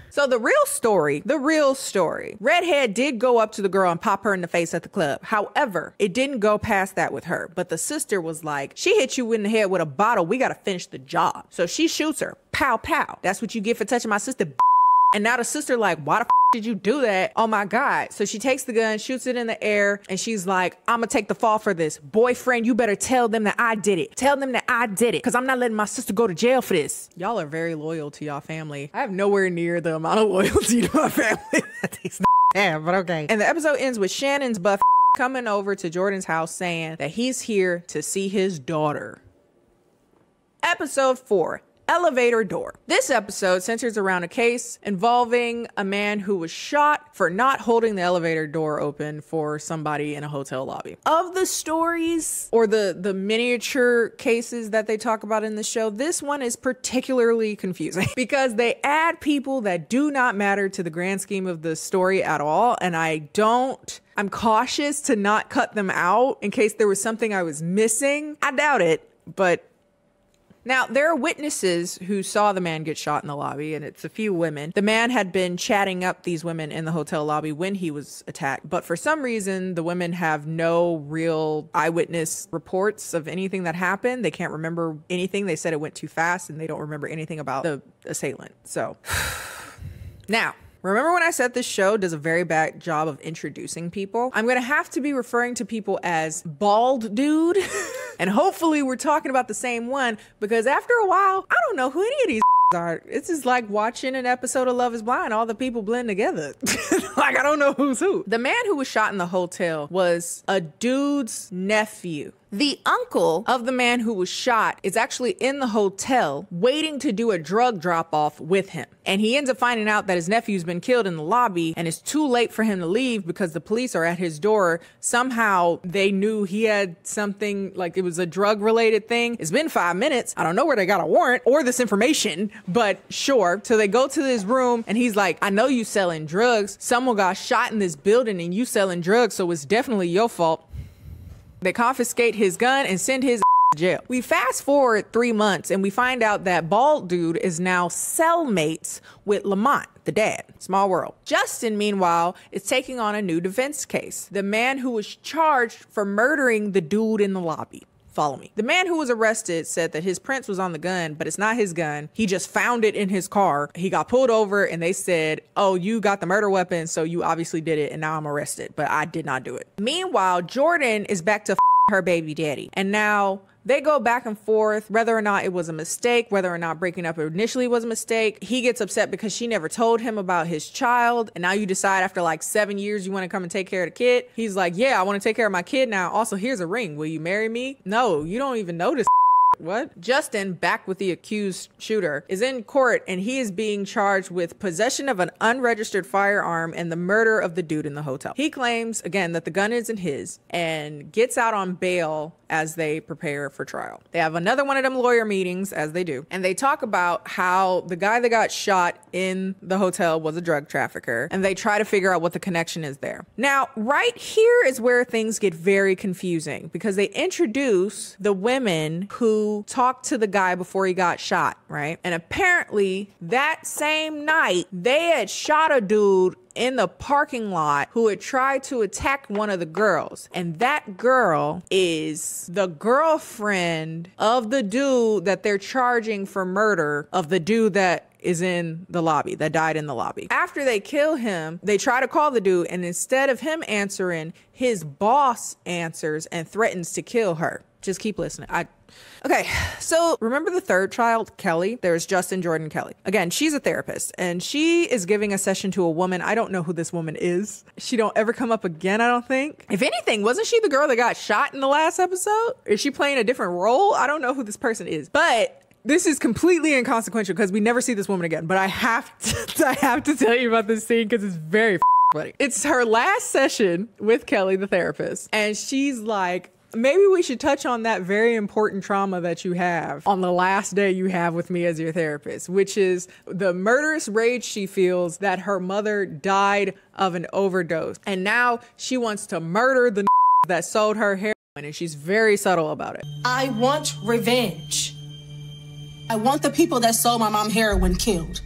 So the real story, the real story, Redhead did go up to the girl and pop her in the face at the club. However, it didn't go past that with her. But the sister was like, she hit you in the head with a bottle. We gotta finish the job. So she shoots her, pow, pow. That's what you get for touching my sister. And now the sister like, why the did you do that? Oh my God. So she takes the gun, shoots it in the air, and she's like, I'm gonna take the fall for this. Boyfriend, you better tell them that I did it. Tell them that I did it, because I'm not letting my sister go to jail for this. Y'all are very loyal to y'all family. I have nowhere near the amount of loyalty to my family that these have, but okay. And the episode ends with Shannon's buff coming over to Jordan's house saying that he's here to see his daughter. Episode four. Elevator Door. This episode centers around a case involving a man who was shot for not holding the elevator door open for somebody in a hotel lobby. Of the stories or the, the miniature cases that they talk about in the show, this one is particularly confusing because they add people that do not matter to the grand scheme of the story at all. And I don't I'm cautious to not cut them out in case there was something I was missing. I doubt it, but now, there are witnesses who saw the man get shot in the lobby, and it's a few women. The man had been chatting up these women in the hotel lobby when he was attacked, but for some reason, the women have no real eyewitness reports of anything that happened. They can't remember anything. They said it went too fast, and they don't remember anything about the assailant. So, now, Remember when I said this show does a very bad job of introducing people? I'm gonna have to be referring to people as bald dude, and hopefully we're talking about the same one, because after a while, I don't know who any of these are. It's just like watching an episode of Love is Blind. All the people blend together. Like, I don't know who's who. The man who was shot in the hotel was a dude's nephew. The uncle of the man who was shot is actually in the hotel waiting to do a drug drop-off with him. And he ends up finding out that his nephew's been killed in the lobby, and it's too late for him to leave because the police are at his door. Somehow they knew he had something, like it was a drug-related thing. It's been five minutes. I don't know where they got a warrant or this information, but sure. So they go to this room and he's like, I know you selling drugs. Someone got shot in this building and you selling drugs, so it's definitely your fault. They confiscate his gun and send his to jail. We fast forward three months and we find out that bald dude is now cellmates with Lamont, the dad. Small world. Justin, meanwhile, is taking on a new defense case. The man who was charged for murdering the dude in the lobby. Follow me. The man who was arrested said that his prints was on the gun, but it's not his gun. He just found it in his car. He got pulled over and they said, oh, you got the murder weapon, so you obviously did it, and now I'm arrested, but I did not do it. Meanwhile, Jordan is back to f her baby daddy. And now they go back and forth, whether or not it was a mistake, whether or not breaking up initially was a mistake. He gets upset because she never told him about his child. And now you decide after like seven years, you want to come and take care of the kid. He's like, yeah, I want to take care of my kid now. Also, here's a ring. Will you marry me? No, you don't even notice. What? Justin, back with the accused shooter, is in court and he is being charged with possession of an unregistered firearm and the murder of the dude in the hotel. He claims, again, that the gun isn't his and gets out on bail as they prepare for trial. They have another one of them lawyer meetings, as they do, and they talk about how the guy that got shot in the hotel was a drug trafficker, and they try to figure out what the connection is there. Now, right here is where things get very confusing because they introduce the women who talked to the guy before he got shot, right? And apparently that same night they had shot a dude in the parking lot who had tried to attack one of the girls, and that girl is the girlfriend of the dude that they're charging for murder of the dude that is in the lobby, that died in the lobby. After they kill him, they try to call the dude, and instead of him answering, his boss answers and threatens to kill her. Just keep listening. I Okay, so remember the third child, Kelly? There's Justin, Jordan, Kelly. Again, she's a therapist and she is giving a session to a woman. I don't know who this woman is. She don't ever come up again, I don't think. If anything, wasn't she the girl that got shot in the last episode? Is she playing a different role? I don't know who this person is, but this is completely inconsequential because we never see this woman again. But I have to, I have to tell you about this scene because it's very funny. It's her last session with Kelly, the therapist, and she's like, maybe we should touch on that very important trauma that you have on the last day you have with me as your therapist, which is the murderous rage she feels that her mother died of an overdose. And now she wants to murder the that sold her heroin, and she's very subtle about it. I want revenge. I want the people that sold my mom heroin killed.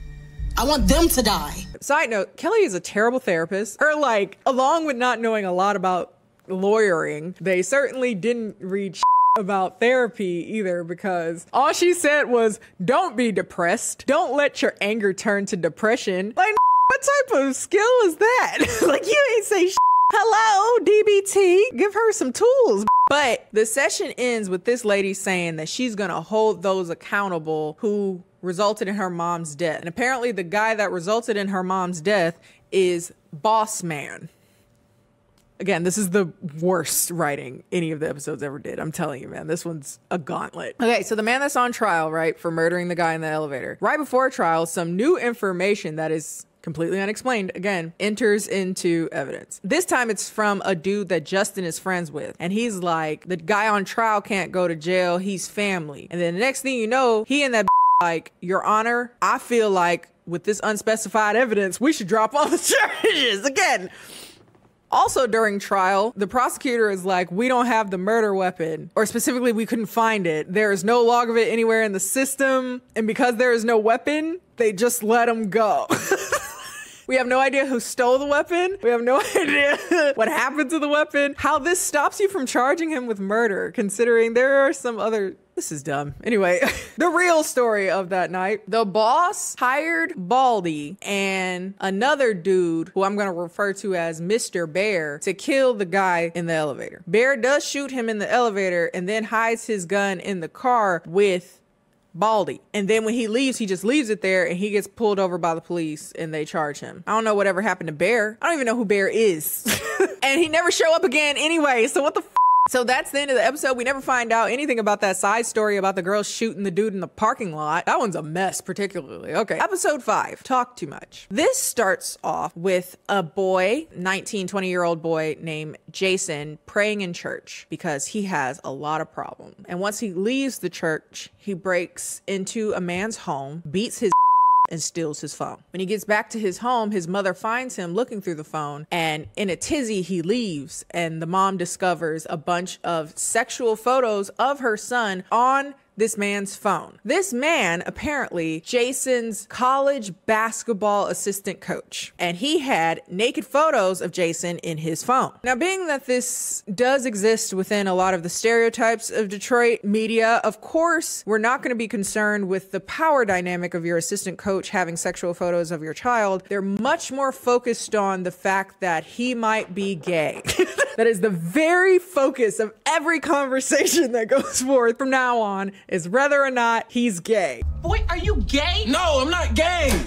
I want them to die. Side note, Kelly is a terrible therapist. Her, like, along with not knowing a lot about lawyering, they certainly didn't read shit about therapy either, because all she said was, don't be depressed, don't let your anger turn to depression. Like, what type of skill is that? Like, you ain't say shit. Hello, D B T, give her some tools. But the session ends with this lady saying that she's gonna hold those accountable who resulted in her mom's death, and apparently the guy that resulted in her mom's death is boss man. Again, this is the worst writing any of the episodes ever did. I'm telling you, man, this one's a gauntlet. Okay, so the man that's on trial, right, for murdering the guy in the elevator. Right before trial, some new information that is completely unexplained, again, enters into evidence. This time it's from a dude that Justin is friends with. And he's like, the guy on trial can't go to jail, he's family. And then the next thing you know, he and that like, Your Honor, I feel like with this unspecified evidence, we should drop all the charges again. Also during trial, the prosecutor is like, we don't have the murder weapon, or specifically, we couldn't find it. There is no log of it anywhere in the system. And because there is no weapon, they just let him go. We have no idea who stole the weapon. We have no idea what happened to the weapon, how this stops you from charging him with murder, considering there are some other This is dumb. Anyway, the real story of that night. The boss hired Baldy and another dude who I'm going to refer to as Mister Bear to kill the guy in the elevator. Bear does shoot him in the elevator and then hides his gun in the car with Baldy. And then when he leaves, he just leaves it there and he gets pulled over by the police and they charge him. I don't know whatever happened to Bear. I don't even know who Bear is. And he never showed up again anyway. So what the f? So that's the end of the episode. We never find out anything about that side story about the girl shooting the dude in the parking lot. That one's a mess particularly. Okay. Episode five, Talk Too Much. This starts off with a boy, nineteen, twenty year old boy named Jason, praying in church because he has a lot of problems. And once he leaves the church, he breaks into a man's home, beats his and steals his phone. When he gets back to his home, his mother finds him looking through the phone, and in a tizzy, he leaves, and the mom discovers a bunch of sexual photos of her son on this man's phone. This man, apparently, Jason's college basketball assistant coach, and he had naked photos of Jason in his phone. Now, being that this does exist within a lot of the stereotypes of Detroit media, of course, we're not going to be concerned with the power dynamic of your assistant coach having sexual photos of your child. They're much more focused on the fact that he might be gay. That is the very focus of every conversation that goes forth from now on, is whether or not he's gay. Boy, are you gay? No, I'm not gay.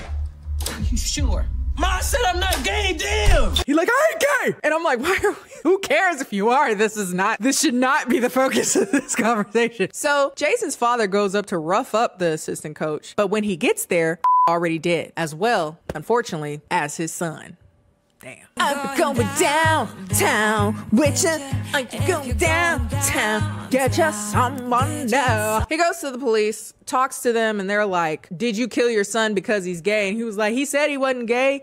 Are you sure? Ma said I'm not gay, damn! He's like, I ain't gay! And I'm like, why are we, who cares if you are? This is not, this should not be the focus of this conversation. So Jason's father goes up to rough up the assistant coach, but when he gets there, already dead as well, unfortunately, as his son. Damn. I'm going downtown with you. I'm going downtown. Get you someone now. He goes to the police, talks to them, and they're like, did you kill your son because he's gay? And he was like, he said he wasn't gay.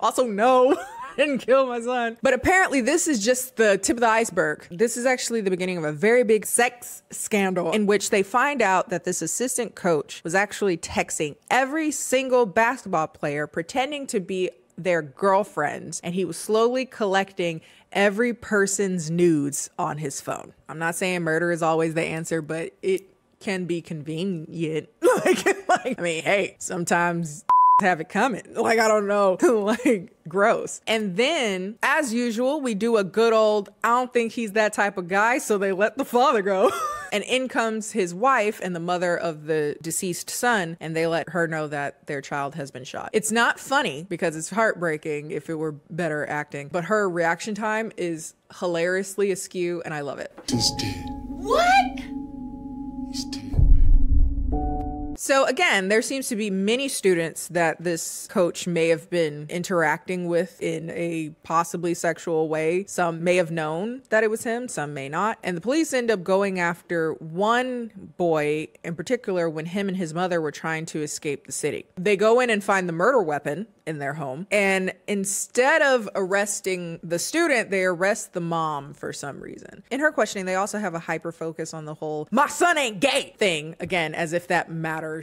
Also, no. Didn't kill my son. But apparently this is just the tip of the iceberg. This is actually the beginning of a very big sex scandal in which they find out that this assistant coach was actually texting every single basketball player pretending to be their girlfriends, and he was slowly collecting every person's nudes on his phone. I'm not saying murder is always the answer, but it can be convenient. like, like, I mean, hey, sometimes have it coming. Like, I don't know. Like, gross. And then, as usual, we do a good old, I don't think he's that type of guy, so they let the father go. And in comes his wife and the mother of the deceased son, and they let her know that their child has been shot. It's not funny because it's heartbreaking if it were better acting, but her reaction time is hilariously askew, and I love it. He's dead. What? He's dead. So again, there seems to be many students that this coach may have been interacting with in a possibly sexual way. Some may have known that it was him, some may not. And the police end up going after one boy in particular when him and his mother were trying to escape the city. They go in and find the murder weapon in their home. And instead of arresting the student, they arrest the mom for some reason. In her questioning, they also have a hyper focus on the whole, my son ain't gay thing, again, as if that matters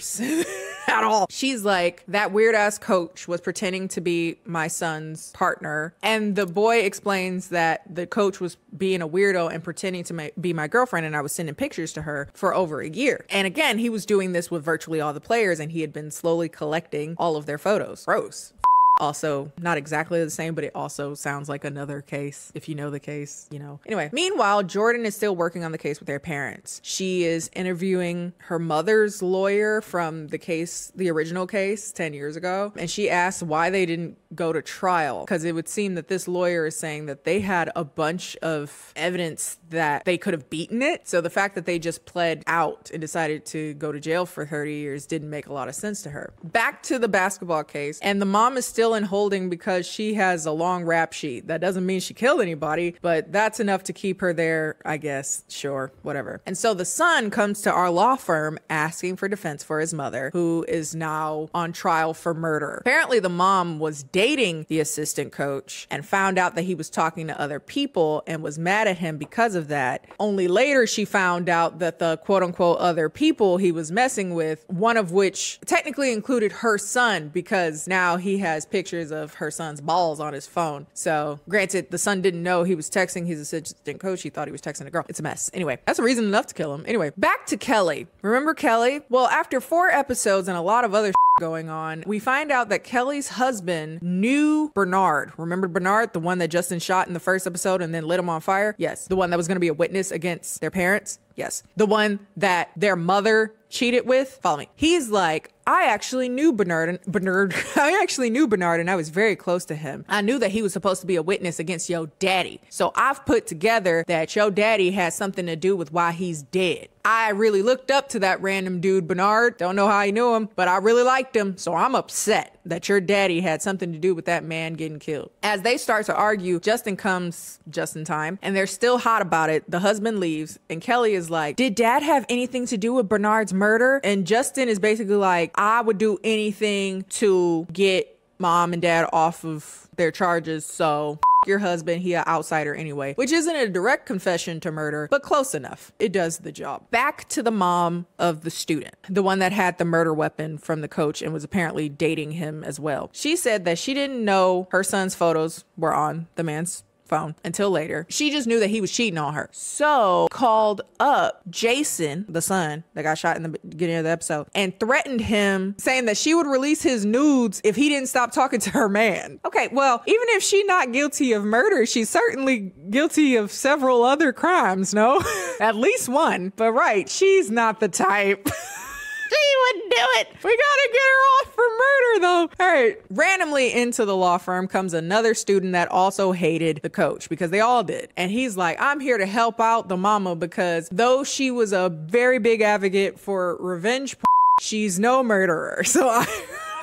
at all. She's like, that weird ass coach was pretending to be my son's partner. And the boy explains that the coach was being a weirdo and pretending to be my girlfriend. And I was sending pictures to her for over a year. And again, he was doing this with virtually all the players, and he had been slowly collecting all of their photos. Gross. Also not exactly the same, but it also sounds like another case. If you know the case, you know. Anyway, meanwhile, Jordan is still working on the case with their parents. She is interviewing her mother's lawyer from the case, the original case ten years ago. And she asks why they didn't go to trial, because it would seem that this lawyer is saying that they had a bunch of evidence that they could have beaten it. So the fact that they just pled out and decided to go to jail for thirty years didn't make a lot of sense to her. Back to the basketball case. And the mom is still in holding because she has a long rap sheet. That doesn't mean she killed anybody, but that's enough to keep her there, I guess. Sure, whatever. And so the son comes to our law firm asking for defense for his mother, who is now on trial for murder. Apparently the mom was dead dating the assistant coach and found out that he was talking to other people and was mad at him because of that. Only later she found out that the quote unquote other people he was messing with, one of which technically included her son, because now he has pictures of her son's balls on his phone. So granted, the son didn't know he was texting his assistant coach. He thought he was texting a girl. It's a mess. Anyway, that's a reason enough to kill him. Anyway, back to Kelly. Remember Kelly? Well, after four episodes and a lot of other shit going on, we find out that Kelly's husband knew Bernard. Remember Bernard, the one that Justin shot in the first episode and then lit him on fire? Yes. The one that was going to be a witness against their parents? Yes. The one that their mother cheated with? Follow me. He's like, I actually knew Bernard and Bernard. I actually knew Bernard and I was very close to him. I knew that he was supposed to be a witness against yo daddy. So I've put together that yo daddy has something to do with why he's dead. I really looked up to that random dude, Bernard. Don't know how I knew him, but I really liked him. So I'm upset that your daddy had something to do with that man getting killed. As they start to argue, Justin comes just in time and they're still hot about it. The husband leaves and Kelly is like, did dad have anything to do with Bernard's murder? And Justin is basically like, I would do anything to get mom and dad off of their charges. So your husband, he an outsider anyway, which isn't a direct confession to murder, but close enough. It does the job. Back to the mom of the student, the one that had the murder weapon from the coach and was apparently dating him as well. She said that she didn't know her son's photos were on the man's phone until later. She just knew that he was cheating on her. So called up Jason, the son that got shot in the beginning of the episode, and threatened him, saying that she would release his nudes if he didn't stop talking to her man. Okay, well, even if she's not guilty of murder, she's certainly guilty of several other crimes, no? At least one. But right, she's not the type. She wouldn't do it. We gotta get her off for murder though. All right. Randomly into the law firm comes another student that also hated the coach, because they all did. And he's like, I'm here to help out the mama, because though she was a very big advocate for revenge, she's no murderer. So I,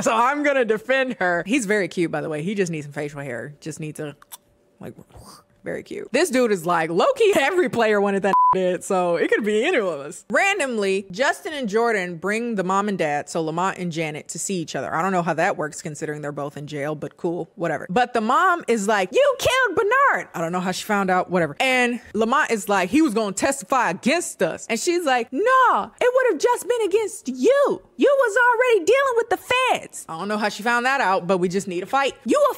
so I'm gonna defend her. He's very cute, by the way. He just needs some facial hair. Just needs to like, very cute. This dude is like, low-key every player wanted that it, so it could be any of us. Randomly, Justin and Jordan bring the mom and dad, so Lamont and Janet, to see each other. I don't know how that works considering they're both in jail, but cool, whatever. But the mom is like, you killed Bernard. I don't know how she found out, whatever. And Lamont is like, he was gonna testify against us. And she's like, no, it would have just been against you. You was already dealing with the feds. I don't know how she found that out, but we just need a fight. You a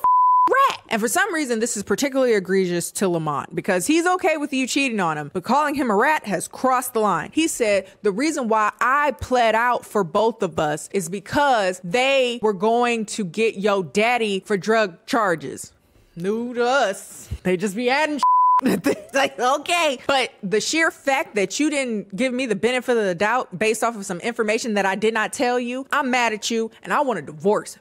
rat. And for some reason, this is particularly egregious to Lamont, because he's okay with you cheating on him, but calling him a rat has crossed the line. He said, the reason why I pled out for both of us is because they were going to get yo daddy for drug charges. New to us. They just be adding shit. Like, okay. But the sheer fact that you didn't give me the benefit of the doubt based off of some information that I did not tell you, I'm mad at you and I want a divorce.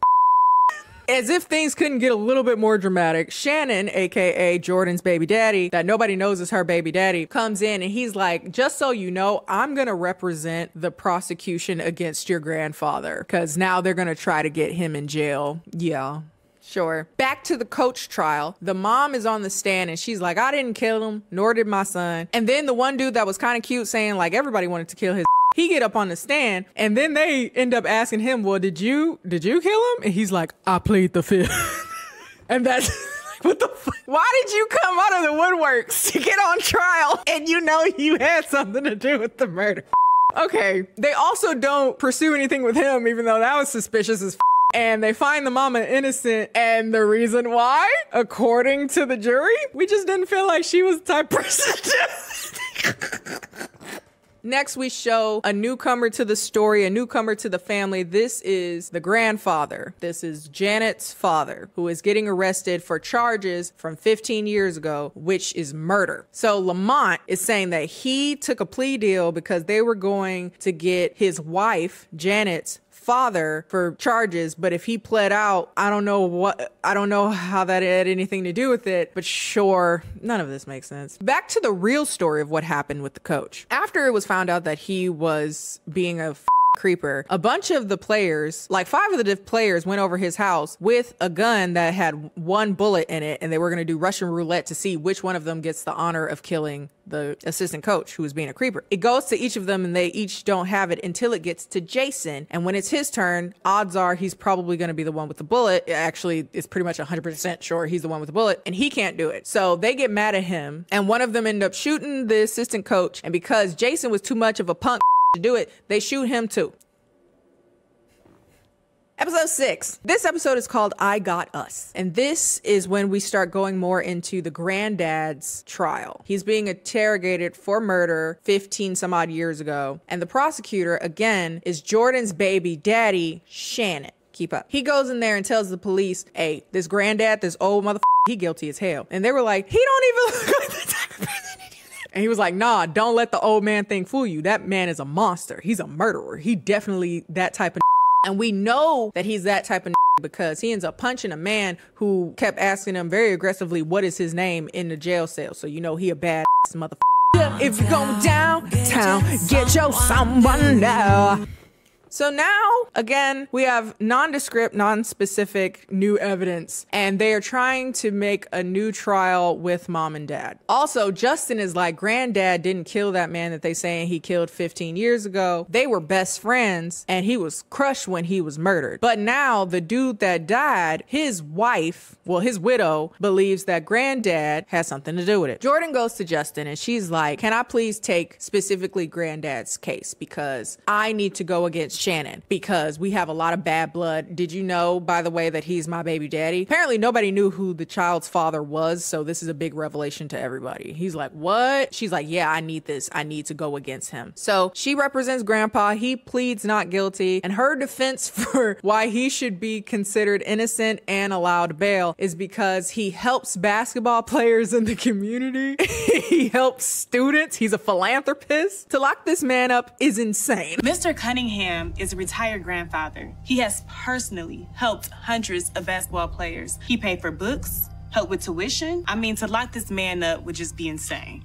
As if things couldn't get a little bit more dramatic, Shannon, aka Jordan's baby daddy, that nobody knows is her baby daddy, comes in and he's like, just so you know, I'm gonna represent the prosecution against your grandfather, because now they're gonna try to get him in jail. Yeah. Sure. Back to the coach trial. The mom is on the stand and she's like, I didn't kill him, nor did my son. And then the one dude that was kind of cute saying like everybody wanted to kill his, he get up on the stand and then they end up asking him, well, did you, did you kill him? And he's like, I plead the fifth. And that's like, what the fuck? Why did you come out of the woodworks to get on trial and you know you had something to do with the murder? Okay. They also don't pursue anything with him, even though that was suspicious as fuck. And they find the mama innocent. And the reason why, according to the jury, we just didn't feel like she was the type of person to. Next, we show a newcomer to the story, a newcomer to the family. This is the grandfather. This is Janet's father, who is getting arrested for charges from fifteen years ago, which is murder. So Lamont is saying that he took a plea deal because they were going to get his wife, Janet's father, for charges, but if he pled out, I don't know what, I don't know how that had anything to do with it, but sure, none of this makes sense. Back to the real story of what happened with the coach. After it was found out that he was being a creeper. A bunch of the players, like five of the players, went over his house with a gun that had one bullet in it, and they were going to do Russian roulette to see which one of them gets the honor of killing the assistant coach who was being a creeper. It goes to each of them, and they each don't have it until it gets to Jason. And when it's his turn, odds are he's probably going to be the one with the bullet. Actually, it's pretty much one hundred percent sure he's the one with the bullet, and he can't do it. So they get mad at him, and one of them end up shooting the assistant coach. And because Jason was too much of a punk to do it, they shoot him too. Episode six. This episode is called I Got Us. And this is when we start going more into the granddad's trial. He's being interrogated for murder fifteen some odd years ago. And the prosecutor, again, is Jordan's baby daddy, Shannon. Keep up. He goes in there and tells the police, hey, this granddad, this old motherfucker, he guilty as hell. And they were like, he don't even look like the type of person. And he was like, nah, don't let the old man thing fool you. That man is a monster. He's a murderer. He definitely that type of. And we know that he's that type of because he ends up punching a man who kept asking him very aggressively, what is his name, in the jail cell. So you know he a bad motherfucker. If you go downtown, get your someone now. So now, again, we have nondescript, non-specific new evidence, and they are trying to make a new trial with mom and dad. Also, Justin is like, granddad didn't kill that man that they saying he killed fifteen years ago. They were best friends, and he was crushed when he was murdered. But now the dude that died, his wife, well, his widow, believes that granddad has something to do with it. Jordan goes to Justin, and she's like, can I please take specifically granddad's case? Because I need to go against Shannon because we have a lot of bad blood. Did you know, by the way, that he's my baby daddy? Apparently nobody knew who the child's father was, so this is a big revelation to everybody. He's like, what? She's like, yeah, I need this. I need to go against him. So she represents grandpa. He pleads not guilty, and her defense for why he should be considered innocent and allowed bail is because he helps basketball players in the community. He helps students. He's a philanthropist. To lock this man up is insane. Mister Cunningham is a retired grandfather. He has personally helped hundreds of basketball players. He paid for books, helped with tuition. I mean, to lock this man up would just be insane.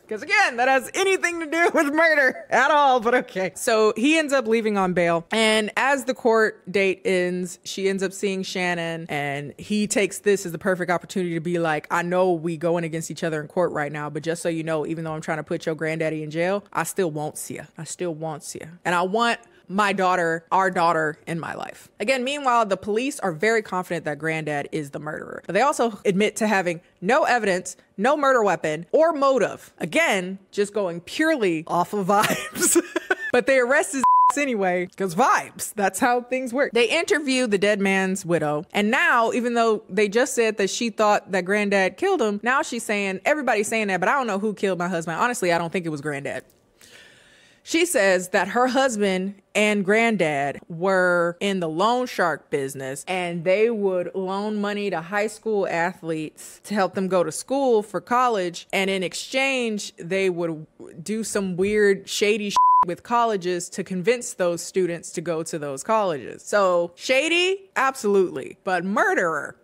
Because again, that has anything to do with murder at all, but okay. So he ends up leaving on bail. And as the court date ends, she ends up seeing Shannon, and he takes this as the perfect opportunity to be like, I know we going against each other in court right now, but just so you know, even though I'm trying to put your granddaddy in jail, I still want you. I still want you. And I want my daughter, our daughter, in my life. Again, meanwhile, the police are very confident that granddad is the murderer, but they also admit to having no evidence, no murder weapon, or motive. Again, just going purely off of vibes. But they arrest his anyway, because vibes. That's how things work. They interview the dead man's widow, and now, even though they just said that she thought that granddad killed him, now she's saying, everybody's saying that, but I don't know who killed my husband. Honestly, I don't think it was granddad. She says that her husband and granddad were in the loan shark business, and they would loan money to high school athletes to help them go to school for college. And in exchange, they would do some weird shady shit with colleges to convince those students to go to those colleges. So shady, absolutely, but murderer.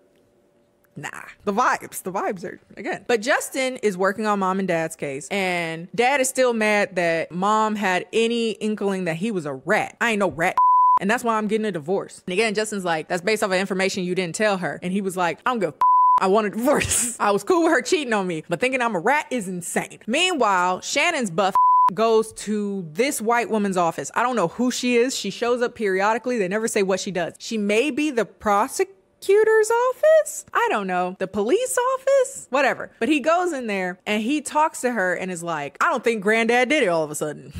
Nah, the vibes, the vibes are again. But Justin is working on mom and dad's case, and dad is still mad that mom had any inkling that he was a rat. I ain't no rat. And that's why I'm getting a divorce. And again, Justin's like, that's based off of information you didn't tell her. And he was like, I don't give a f, I want a divorce. I was cool with her cheating on me, but thinking I'm a rat is insane. Meanwhile, Shannon's buff goes to this white woman's office. I don't know who she is. She shows up periodically. They never say what she does. She may be the prosecutor. Prosecutor's office? I don't know. The police office? Whatever. But he goes in there and he talks to her and is like, I don't think granddad did it all of a sudden.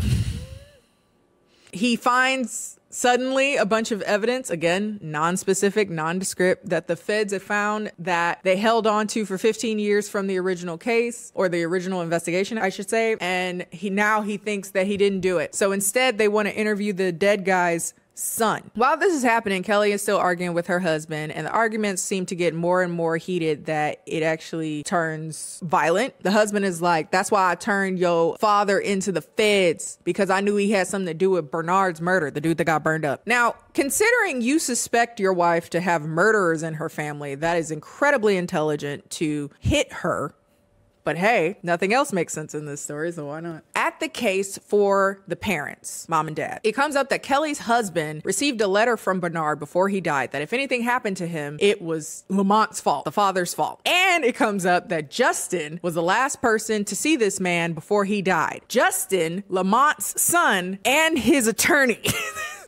He finds suddenly a bunch of evidence, again, non-specific, nondescript, that the feds have found that they held on to for fifteen years from the original case, or the original investigation, I should say. And he now he thinks that he didn't do it. So instead, they want to interview the dead guy's son. While this is happening, Kelly is still arguing with her husband, and the arguments seem to get more and more heated that it actually turns violent. The husband is like, that's why I turned your father into the feds, because I knew he had something to do with Bernard's murder, the dude that got burned up. Now, considering you suspect your wife to have murderers in her family, that is incredibly intelligent to hit her. But hey, nothing else makes sense in this story, so why not? at the case for the parents, mom and dad. It comes up that Kelly's husband received a letter from Bernard before he died that if anything happened to him, it was Lamont's fault, the father's fault. And it comes up that Justin was the last person to see this man before he died. Justin, Lamont's son, and his attorney.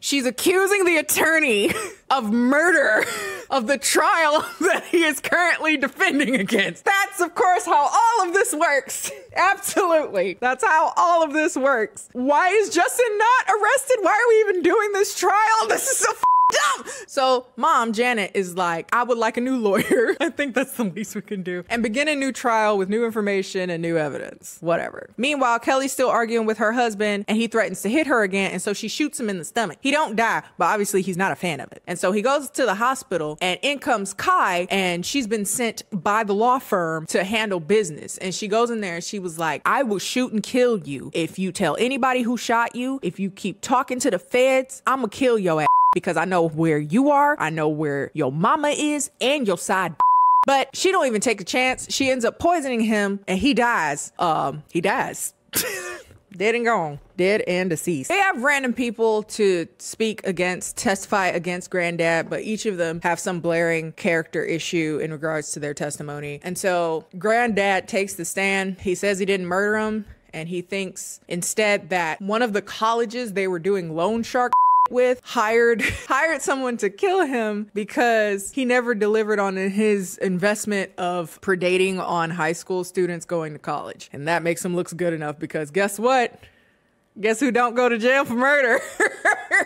She's accusing the attorney of murder of the trial that he is currently defending against. That's, of course, how all of this works. Absolutely. That's how all of this works. Why is Justin not arrested? Why are we even doing this trial? This is so dumb. So mom, Janet, is like, I would like a new lawyer. I think that's the least we can do. And begin a new trial with new information and new evidence, whatever. Meanwhile, Kelly's still arguing with her husband and he threatens to hit her again. And so she shoots him in the stomach. He don't die, but obviously he's not a fan of it. And so he goes to the hospital and in comes Kai, and she's been sent by the law firm to handle business. And she goes in there and she was like, I will shoot and kill you. If you tell anybody who shot you, if you keep talking to the feds, I'm gonna kill your ass. Because I know where you are, I know where your mama is, and your side. But she don't even take a chance. She ends up poisoning him, and he dies. Um, he dies. Dead and gone. Dead and deceased. They have random people to speak against, testify against Granddad, but each of them have some blaring character issue in regards to their testimony. And so Granddad takes the stand. He says he didn't murder him, and he thinks instead that one of the colleges they were doing loan shark with hired hired someone to kill him because he never delivered on his investment of predating on high school students going to college. And that makes him look good enough because guess what? Guess who don't go to jail for murder?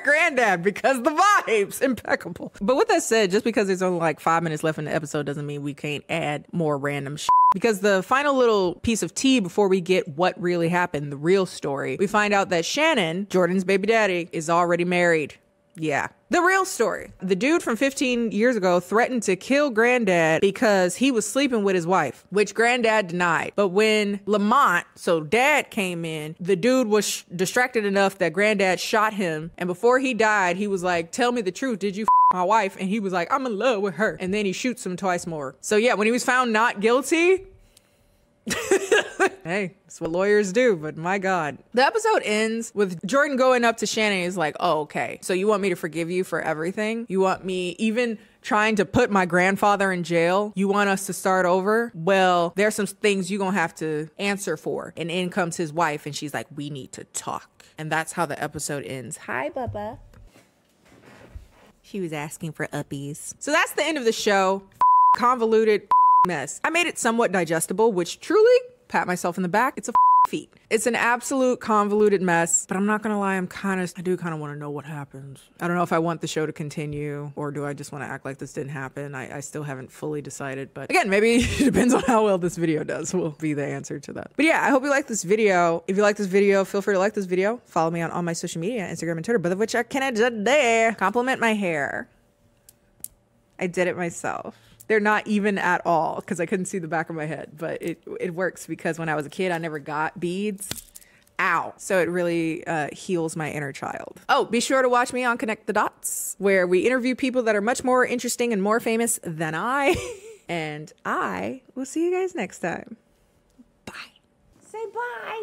Granddad, because the vibe's impeccable. But with that said, just because there's only like five minutes left in the episode doesn't mean we can't add more random shit. Because the final little piece of tea before we get what really happened, the real story, we find out that Shannon, Jordan's baby daddy, is already married. Yeah. The real story. The dude from fifteen years ago threatened to kill Granddad because he was sleeping with his wife, which Granddad denied. But when Lamont, so Dad, came in, the dude was sh distracted enough that Granddad shot him. And before he died, he was like, tell me the truth. Did you f my wife? And he was like, I'm in love with her. And then he shoots him twice more. So yeah, when he was found not guilty... Hey, that's what lawyers do, but my God. The episode ends with Jordan going up to Shannon and is like, oh, okay, so you want me to forgive you for everything? You want me even trying to put my grandfather in jail? You want us to start over? Well, there's some things you're gonna have to answer for. And in comes his wife and she's like, we need to talk. And that's how the episode ends. Hi, Bubba. She was asking for uppies. So that's the end of the show. Convoluted mess. I made it somewhat digestible, which truly, pat myself in the back, it's a feat. It's an absolute convoluted mess, but I'm not gonna lie, I'm kind of, I do kind of want to know what happens. I don't know if I want the show to continue or do I just want to act like this didn't happen. I, I still haven't fully decided, but again, maybe it depends on how well this video does will be the answer to that. But yeah, I hope you like this video. If you like this video, feel free to like this video. Follow me on all my social media, Instagram and Twitter, both of which I cannot today. Compliment my hair. I did it myself. They're not even at all because I couldn't see the back of my head, but it, it works because when I was a kid, I never got beads. Ow. So it really uh, heals my inner child. Oh, be sure to watch me on Connect the Dots, where we interview people that are much more interesting and more famous than I. And I will see you guys next time. Bye. Say bye.